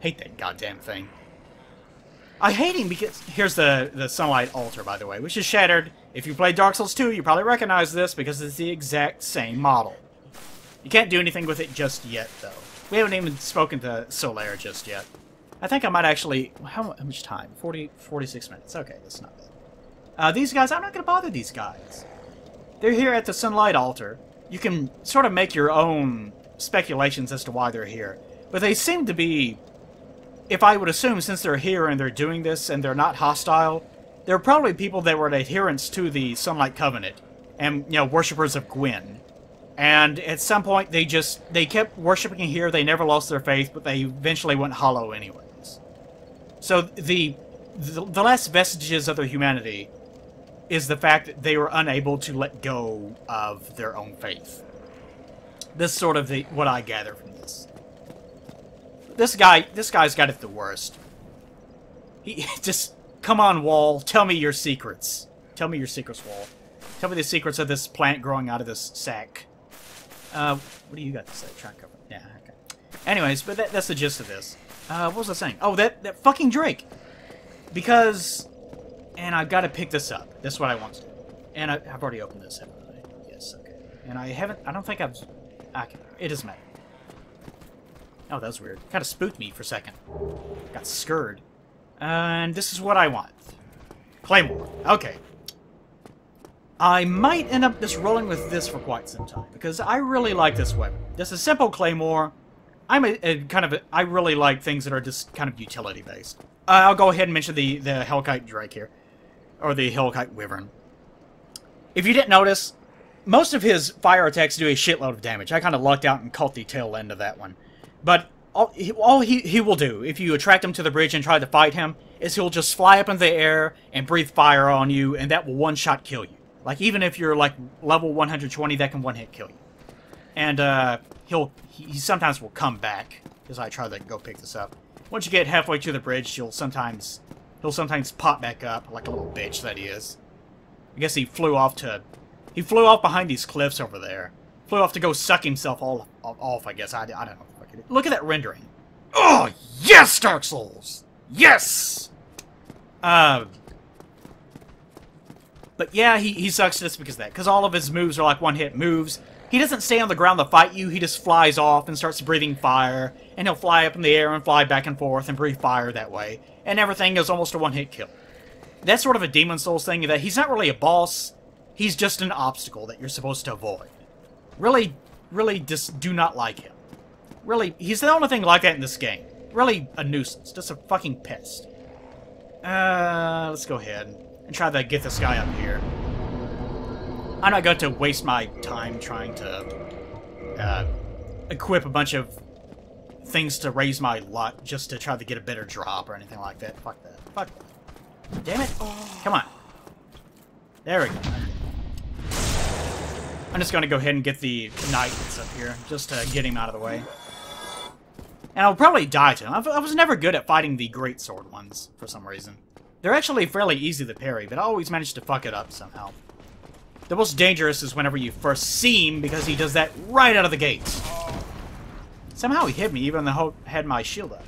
Hate that goddamn thing. I hate him because... Here's the Sunlight Altar, by the way, which is shattered. If you play Dark Souls 2, you probably recognize this because it's the exact same model. You can't do anything with it just yet, though. We haven't even spoken to Solaire just yet. I think I might actually... How much time? 46 minutes. Okay, that's not bad. These guys, I'm not going to bother these guys. They're here at the Sunlight Altar. You can sort of make your own speculations as to why they're here. But they seem to be... If I would assume, since they're here and they're doing this and they're not hostile, they're probably people that were adherents to the Sunlight Covenant and, you know, worshippers of Gwyn. And at some point, they kept worshipping here. They never lost their faith, but they eventually went hollow anyways. So the last vestiges of their humanity is the fact that they were unable to let go of their own faith. This is sort of what I gather from this. This guy's got it the worst. He just, come on, wall, tell me your secrets. Tell me your secrets, wall. Tell me the secrets of this plant growing out of this sack. What do you got to say? Try and cover. Yeah, okay. Anyways, but that's the gist of this. What was I saying? Oh, that fucking Drake. Because, and I've got to pick this up. That's what I want to do. And I've already opened this, haven't I? Yes, okay. And I don't think I've, it doesn't matter. Oh, that was weird. Kind of spooked me for a second. Got scared. And this is what I want. Claymore. Okay. I might end up just rolling with this for quite some time, because I really like this weapon. This is simple Claymore. I'm I really like things that are just kind of utility-based. I'll go ahead and mention the Hellkite Drake here. Or the Hellkite Wyvern. If you didn't notice, most of his fire attacks do a shitload of damage. I kind of lucked out and caught the tail end of that one. But all he will do, if you attract him to the bridge and try to fight him, is he'll just fly up in the air and breathe fire on you, and that will one-shot kill you. Like, even if you're, like, level 120, that can one-hit kill you. And he sometimes will come back, as I try to go pick this up. Once you get halfway to the bridge, he'll sometimes pop back up, like a little bitch that he is. I guess he flew off behind these cliffs over there. Flew off to go suck himself all off, I guess. I don't know. Look at that rendering. Oh, yes, Dark Souls! Yes! But yeah, he sucks just because of that. Because all of his moves are like one-hit moves. He doesn't stay on the ground to fight you. He just flies off and starts breathing fire. And he'll fly up in the air and fly back and forth and breathe fire that way. And everything is almost a one-hit kill. That's sort of a Demon Souls thing, that he's not really a boss. He's just an obstacle that you're supposed to avoid. Really, really just do not like him. Really, he's the only thing like that in this game. Really a nuisance. Just a fucking pest. Let's go ahead and try to get this guy up here. I'm not going to waste my time trying to equip a bunch of things to raise my luck just to try to get a better drop or anything like that. Fuck that. Fuck that. Damn it. Come on. There we go. I'm just going to go ahead and get the knight that's up here just to get him out of the way. And I'll probably die to him. I was never good at fighting the Great Sword ones, for some reason. They're actually fairly easy to parry, but I always manage to fuck it up somehow. The most dangerous is whenever you first see him, because he does that right out of the gate. Somehow he hit me, even though I had my shield up.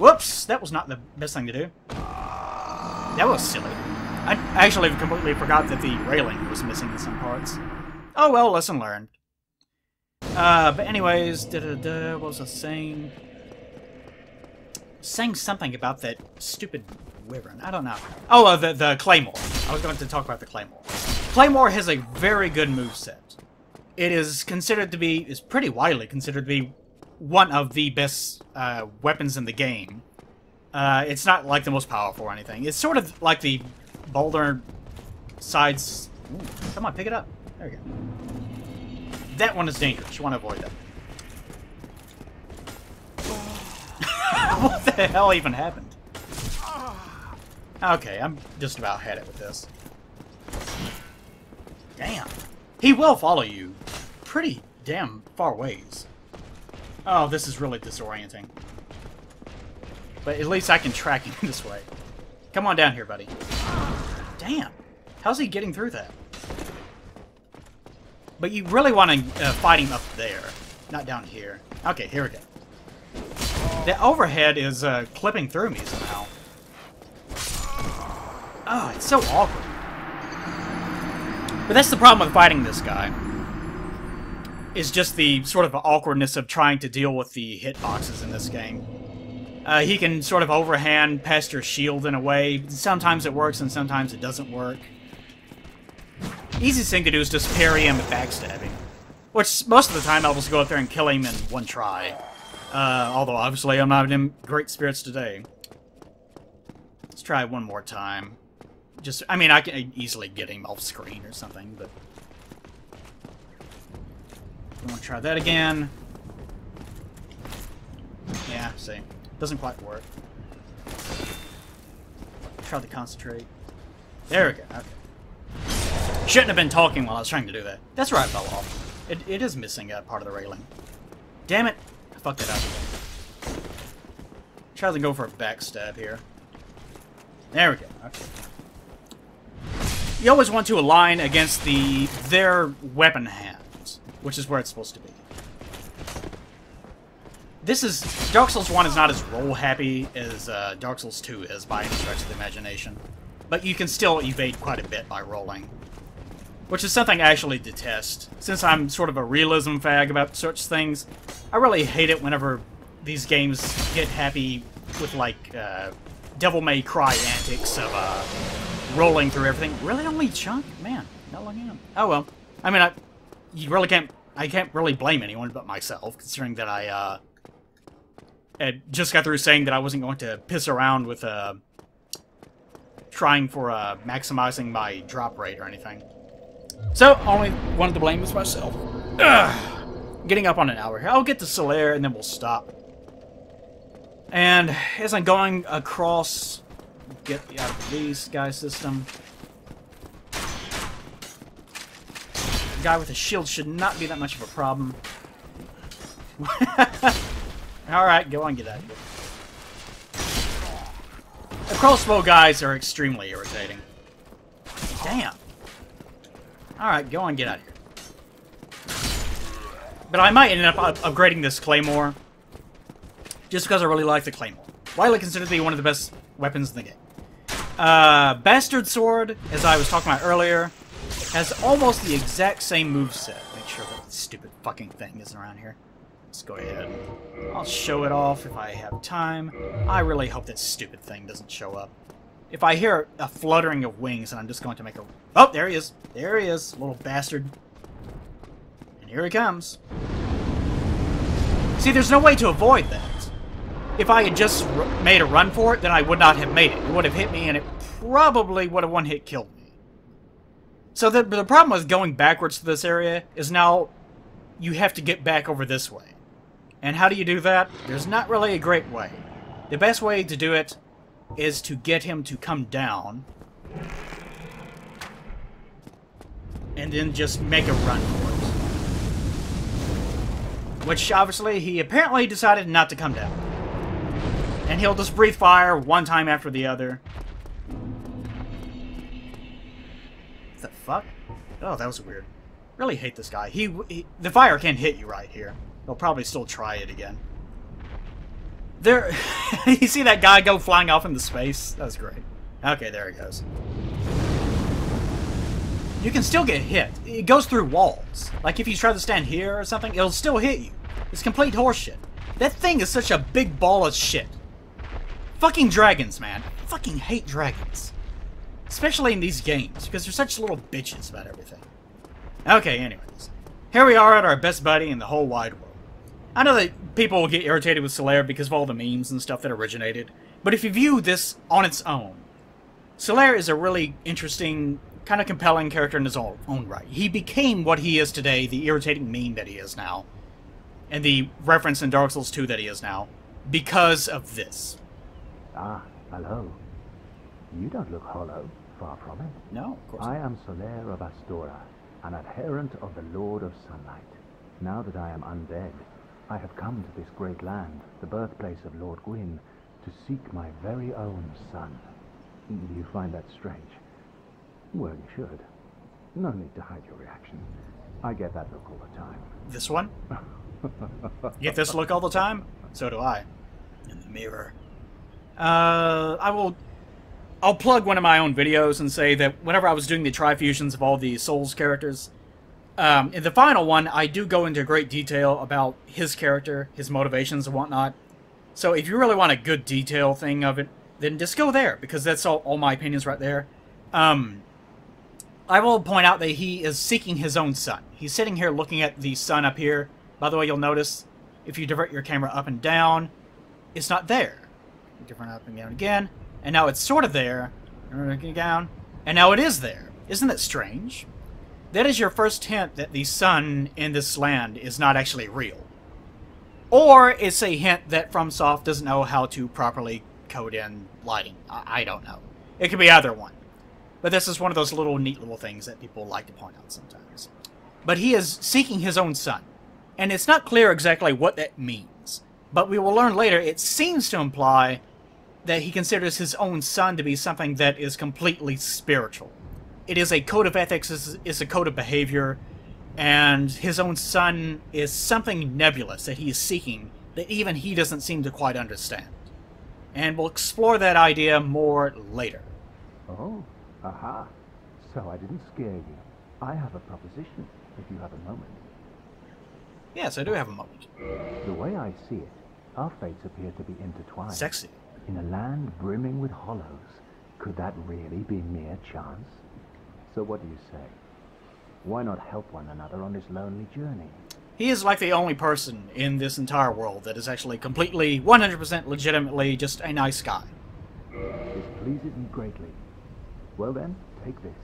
Whoops! That was not the best thing to do. That was silly. I actually completely forgot that the railing was missing in some parts. Oh well, lesson learned. But anyways, what was I saying? saying something about that stupid wyvern. I don't know. Oh, the Claymore. I was going to talk about the Claymore. Claymore has a very good moveset. It is considered to be, is pretty widely considered to be one of the best weapons in the game. It's not like the most powerful or anything. It's sort of like the Baldur sides. Ooh, come on, pick it up. There we go. That one is dangerous. You want to avoid that. What the hell even happened? Okay, I'm just about had it with this. Damn. He will follow you pretty damn far ways. Oh, this is really disorienting. But at least I can track him this way. Come on down here, buddy. Damn. How's he getting through that? But you really want to fight him up there, not down here. Okay, here we go. The overhead is clipping through me somehow. Oh, it's so awkward. But that's the problem with fighting this guy. Is just the sort of awkwardness of trying to deal with the hitboxes in this game. He can sort of overhand past your shield in a way. Sometimes it works and sometimes it doesn't work. Easiest thing to do is just parry him and backstab him. Which, most of the time, I'll just go up there and kill him in one try. Although, obviously, I'm not in great spirits today. Let's try one more time. Just, I mean, I can easily get him off screen or something, but... I'm gonna try that again. Yeah, see. Doesn't quite work. Try to concentrate. There we go, okay. Shouldn't have been talking while I was trying to do that. That's right, I fell off. It is missing that part of the railing. Damn it! I fucked it up again. Try to go for a backstab here. There we go, okay. You always want to align against their weapon hands, which is where it's supposed to be. This is... Dark Souls 1 is not as roll-happy as Dark Souls 2 is by any stretch of the imagination. But you can still evade quite a bit by rolling. Which is something I actually detest. Since I'm sort of a realism fag about such things, I really hate it whenever these games get happy with, like, Devil May Cry antics of, rolling through everything. Really only chunk? Man, not long out. Oh well. I mean, you really can't... I can't really blame anyone but myself, considering that I, had just got through saying that I wasn't going to piss around with, trying for, maximizing my drop rate or anything. So, only one to blame was myself. Ugh. Getting up on an hour here. I'll get to Solaire and then we'll stop. And as I'm going across... Get out of these guy system. The guy with a shield should not be that much of a problem. Alright, go on, get out of here. The crossbow guys are extremely irritating. Damn. Alright, go on, get out of here. But I might end up upgrading this Claymore. Just because I really like the Claymore. Widely considered to be one of the best weapons in the game. Bastard Sword, as I was talking about earlier, has almost the exact same moveset. Make sure that stupid fucking thing isn't around here. Let's go ahead. I'll show it off if I have time. I really hope that stupid thing doesn't show up. If I hear a fluttering of wings, and I'm just going to make a... Oh, there he is. There he is, little bastard. And here he comes. See, there's no way to avoid that. If I had just made a run for it, then I would not have made it. It would have hit me, and it probably would have one-hit killed me. So the problem with going backwards to this area is now you have to get back over this way. And how do you do that? There's not really a great way. The best way to do it is to get him to come down. And then just make a run for it. Which, obviously, he apparently decided not to come down. And he'll just breathe fire one time after the other. What the fuck? Oh, that was weird. Really hate this guy. The fire can't hit you right here. He'll probably still try it again. There... You see that guy go flying off into space? That was great. Okay, there he goes. You can still get hit. It goes through walls. Like, if you try to stand here or something, it'll still hit you. It's complete horseshit. That thing is such a big ball of shit. Fucking dragons, man. I fucking hate dragons. Especially in these games, because they're such little bitches about everything. Okay, anyways. Here we are at our best buddy in the whole wide world. I know that people will get irritated with Solaire because of all the memes and stuff that originated, but if you view this on its own, Solaire is a really interesting, kind of compelling character in his own right. He became what he is today, the irritating meme that he is now, and the reference in Dark Souls 2 that he is now, because of this. Ah, hello. You don't look hollow, far from it. No, of course not. I am Solaire of Astora, an adherent of the Lord of Sunlight. Now that I am undead, I have come to this great land, the birthplace of Lord Gwyn, to seek my very own son. You find that strange? Well, you should. No need to hide your reaction. I get that look all the time. This one? You get this look all the time? So do I. In the mirror. I'll plug one of my own videos and say that whenever I was doing the trifusions of all the Souls characters, in the final one, I do go into great detail about his character, his motivations and whatnot. So if you really want a good detail thing of it, then just go there, because that's all my opinions right there. I will point out that he is seeking his own sun. He's sitting here looking at the sun up here. By the way, you'll notice, if you divert your camera up and down, it's not there. Different up and down again. And now it's sort of there, down, and now it is there. Isn't that strange? That is your first hint that the sun in this land is not actually real. Or it's a hint that FromSoft doesn't know how to properly code in lighting. I don't know. It could be either one. But this is one of those little neat little things that people like to point out sometimes. But he is seeking his own sun. And it's not clear exactly what that means. But we will learn later, it seems to imply that he considers his own son to be something that is completely spiritual. It is a code of ethics, it's a code of behavior, and his own son is something nebulous that he is seeking that even he doesn't seem to quite understand. And we'll explore that idea more later. Oh, aha. So I didn't scare you. I have a proposition, if you have a moment. Yes, I do have a moment. The way I see it, our fates appear to be intertwined. Sexy. In a land brimming with hollows, could that really be mere chance? So what do you say? Why not help one another on this lonely journey? He is like the only person in this entire world that is actually completely, 100% legitimately just a nice guy. This pleases me greatly. Well then, take this.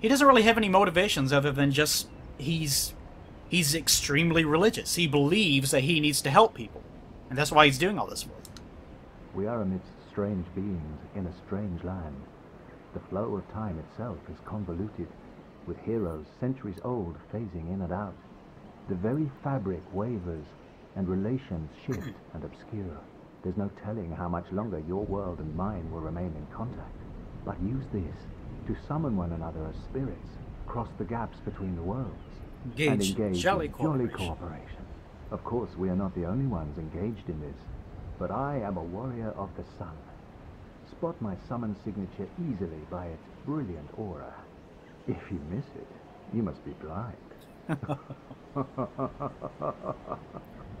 He doesn't really have any motivations other than just he's extremely religious. He believes that he needs to help people, and that's why he's doing all this work. We are amidst strange beings in a strange land. The flow of time itself is convoluted, with heroes centuries old phasing in and out. The very fabric wavers, and relations shift and obscure. There's no telling how much longer your world and mine will remain in contact. But use this to summon one another as spirits, cross the gaps between the worlds, and engage jolly cooperation. Of course, we are not the only ones engaged in this. But I am a warrior of the sun. Spot my summon signature easily by its brilliant aura. If you miss it, you must be blind.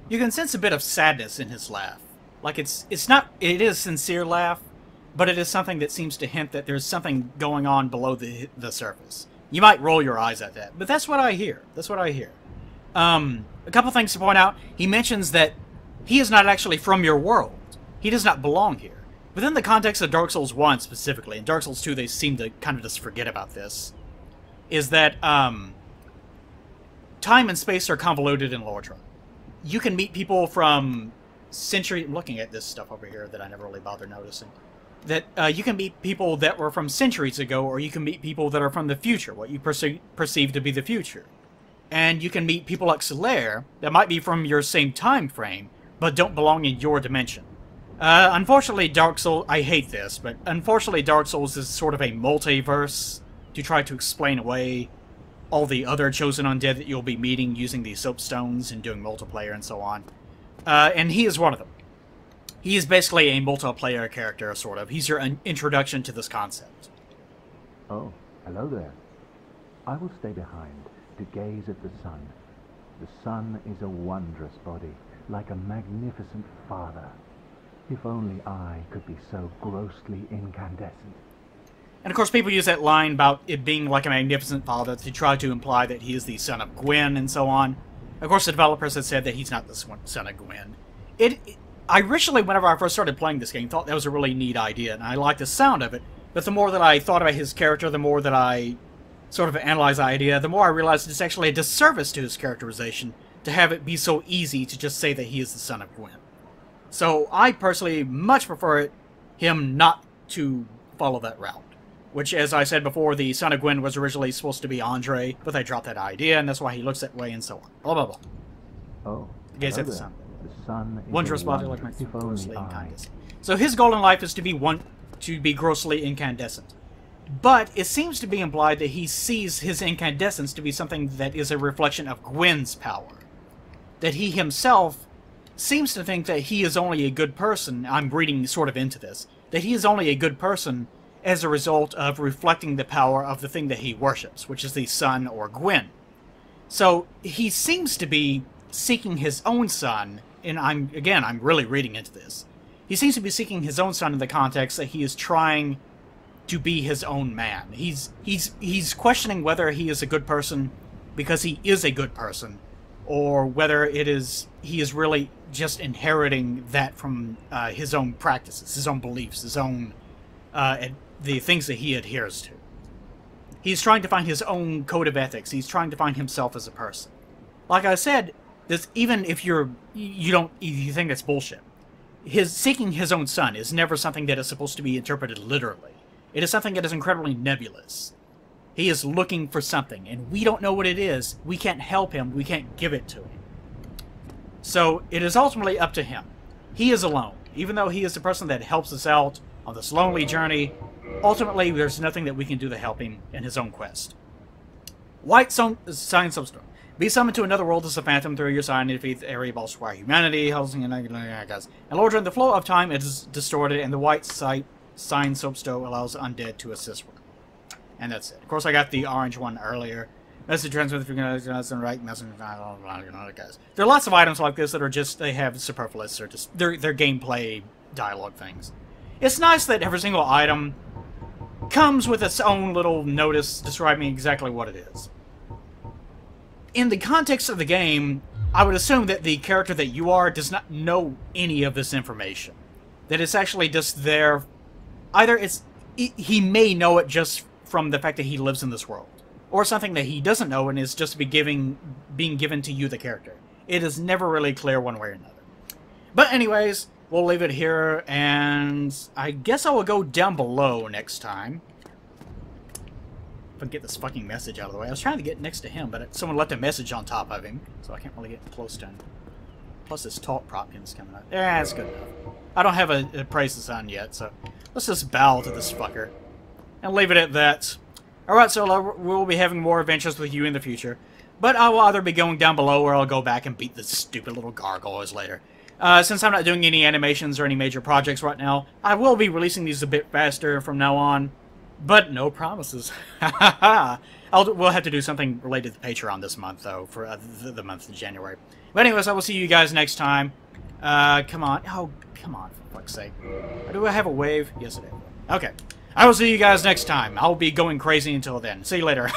You can sense a bit of sadness in his laugh. Like it is a sincere laugh, but it is something that seems to hint that there's something going on below the surface. You might roll your eyes at that, but that's what I hear. That's what I hear. A couple things to point out. He mentions that he is not actually from your world. He does not belong here. Within the context of Dark Souls 1 specifically, in Dark Souls 2 they seem to kind of just forget about this, is that time and space are convoluted in Lordran. You can meet people from centuries... I'm looking at this stuff over here that I never really bothered noticing. That you can meet people that were from centuries ago, or you can meet people that are from the future, what you perceive to be the future. And you can meet people like Solaire that might be from your same time frame, but don't belong in your dimension. Unfortunately, Dark Souls... I hate this, but unfortunately Dark Souls is sort of a multiverse to try to explain away all the other chosen undead that you'll be meeting using these soapstones and doing multiplayer and so on. And he is one of them. He is basically a multiplayer character, sort of. He's your introduction to this concept. Oh, hello there. I will stay behind to gaze at the sun. The sun is a wondrous body, like a magnificent father. If only I could be so grossly incandescent. And of course people use that line about it being like a magnificent father to try to imply that he is the son of Gwyn and so on. Of course the developers had said that he's not the son of Gwyn. I originally, whenever I first started playing this game, thought that was a really neat idea, and I liked the sound of it. But the more that I thought about his character, the more that I sort of analyzed the idea, the more I realized it's actually a disservice to his characterization to have it be so easy to just say that he is the son of Gwyn. So I personally much prefer him not to follow that route. Which, as I said before, the son of Gwyn was originally supposed to be Andre, but they dropped that idea, and that's why he looks that way, and so on. Blah, blah, blah. Oh, the son. The sun is wondrous body like my grossly incandescent. So his goal in life is to be grossly incandescent. But it seems to be implied that he sees his incandescence to be something that is a reflection of Gwyn's power. That he himself seems to think that he is only a good person, I'm reading sort of into this, that he is only a good person as a result of reflecting the power of the thing that he worships, which is the sun or Gwyn. So he seems to be seeking his own sun, and I'm really reading into this. He seems to be seeking his own son in the context that he is trying to be his own man. He's questioning whether he is a good person because he is a good person, or whether he is really just inheriting that from his own practices, his own beliefs, his own the things that he adheres to. He's trying to find his own code of ethics. He's trying to find himself as a person. Like I said, this even if you think that's bullshit. His seeking his own son is never something that is supposed to be interpreted literally. It is something that is incredibly nebulous. He is looking for something, and we don't know what it is. We can't help him. We can't give it to him. So it is ultimately up to him. He is alone. Even though he is the person that helps us out on this lonely journey, ultimately there's nothing that we can do to help him in his own quest. White Sign Soapstone. Be summoned to another world as a phantom through your sign and defeat the area boss by humanity, housing and guys. And Lordran, the flow of time is distorted, and the White Sign Soapstone allows undead to assist with it. And that's it. Of course, I got the orange one earlier. Message transmitted if you can right message. Guys, there are lots of items like this that are just they have superfluous or just they're gameplay dialogue things. It's nice that every single item comes with its own little notice describing exactly what it is. In the context of the game, I would assume that the character that you are does not know any of this information. That it's actually just there. Either he may know it just from the fact that he lives in this world, or something that he doesn't know and is just being given to you, the character. It is never really clear one way or another. But anyways, we'll leave it here, and I guess I will go down below next time. If I can get this fucking message out of the way. I was trying to get next to him, but someone left a message on top of him, so I can't really get close to him. Plus this talk prop is coming up. Yeah, that's good enough. I don't have a prices on yet, so let's just bow to this fucker. And leave it at that. Alright, so we'll be having more adventures with you in the future. But I will either be going down below, or I'll go back and beat the stupid little gargoyles later. Since I'm not doing any animations or any major projects right now, I will be releasing these a bit faster from now on. But no promises. We'll have to do something related to Patreon this month, though, for the month of January. But anyways, I will see you guys next time. Come on. Oh, come on, for fuck's sake. Do I have a wave? Yes, I do. Okay. I will see you guys next time. I'll be going crazy until then. See you later.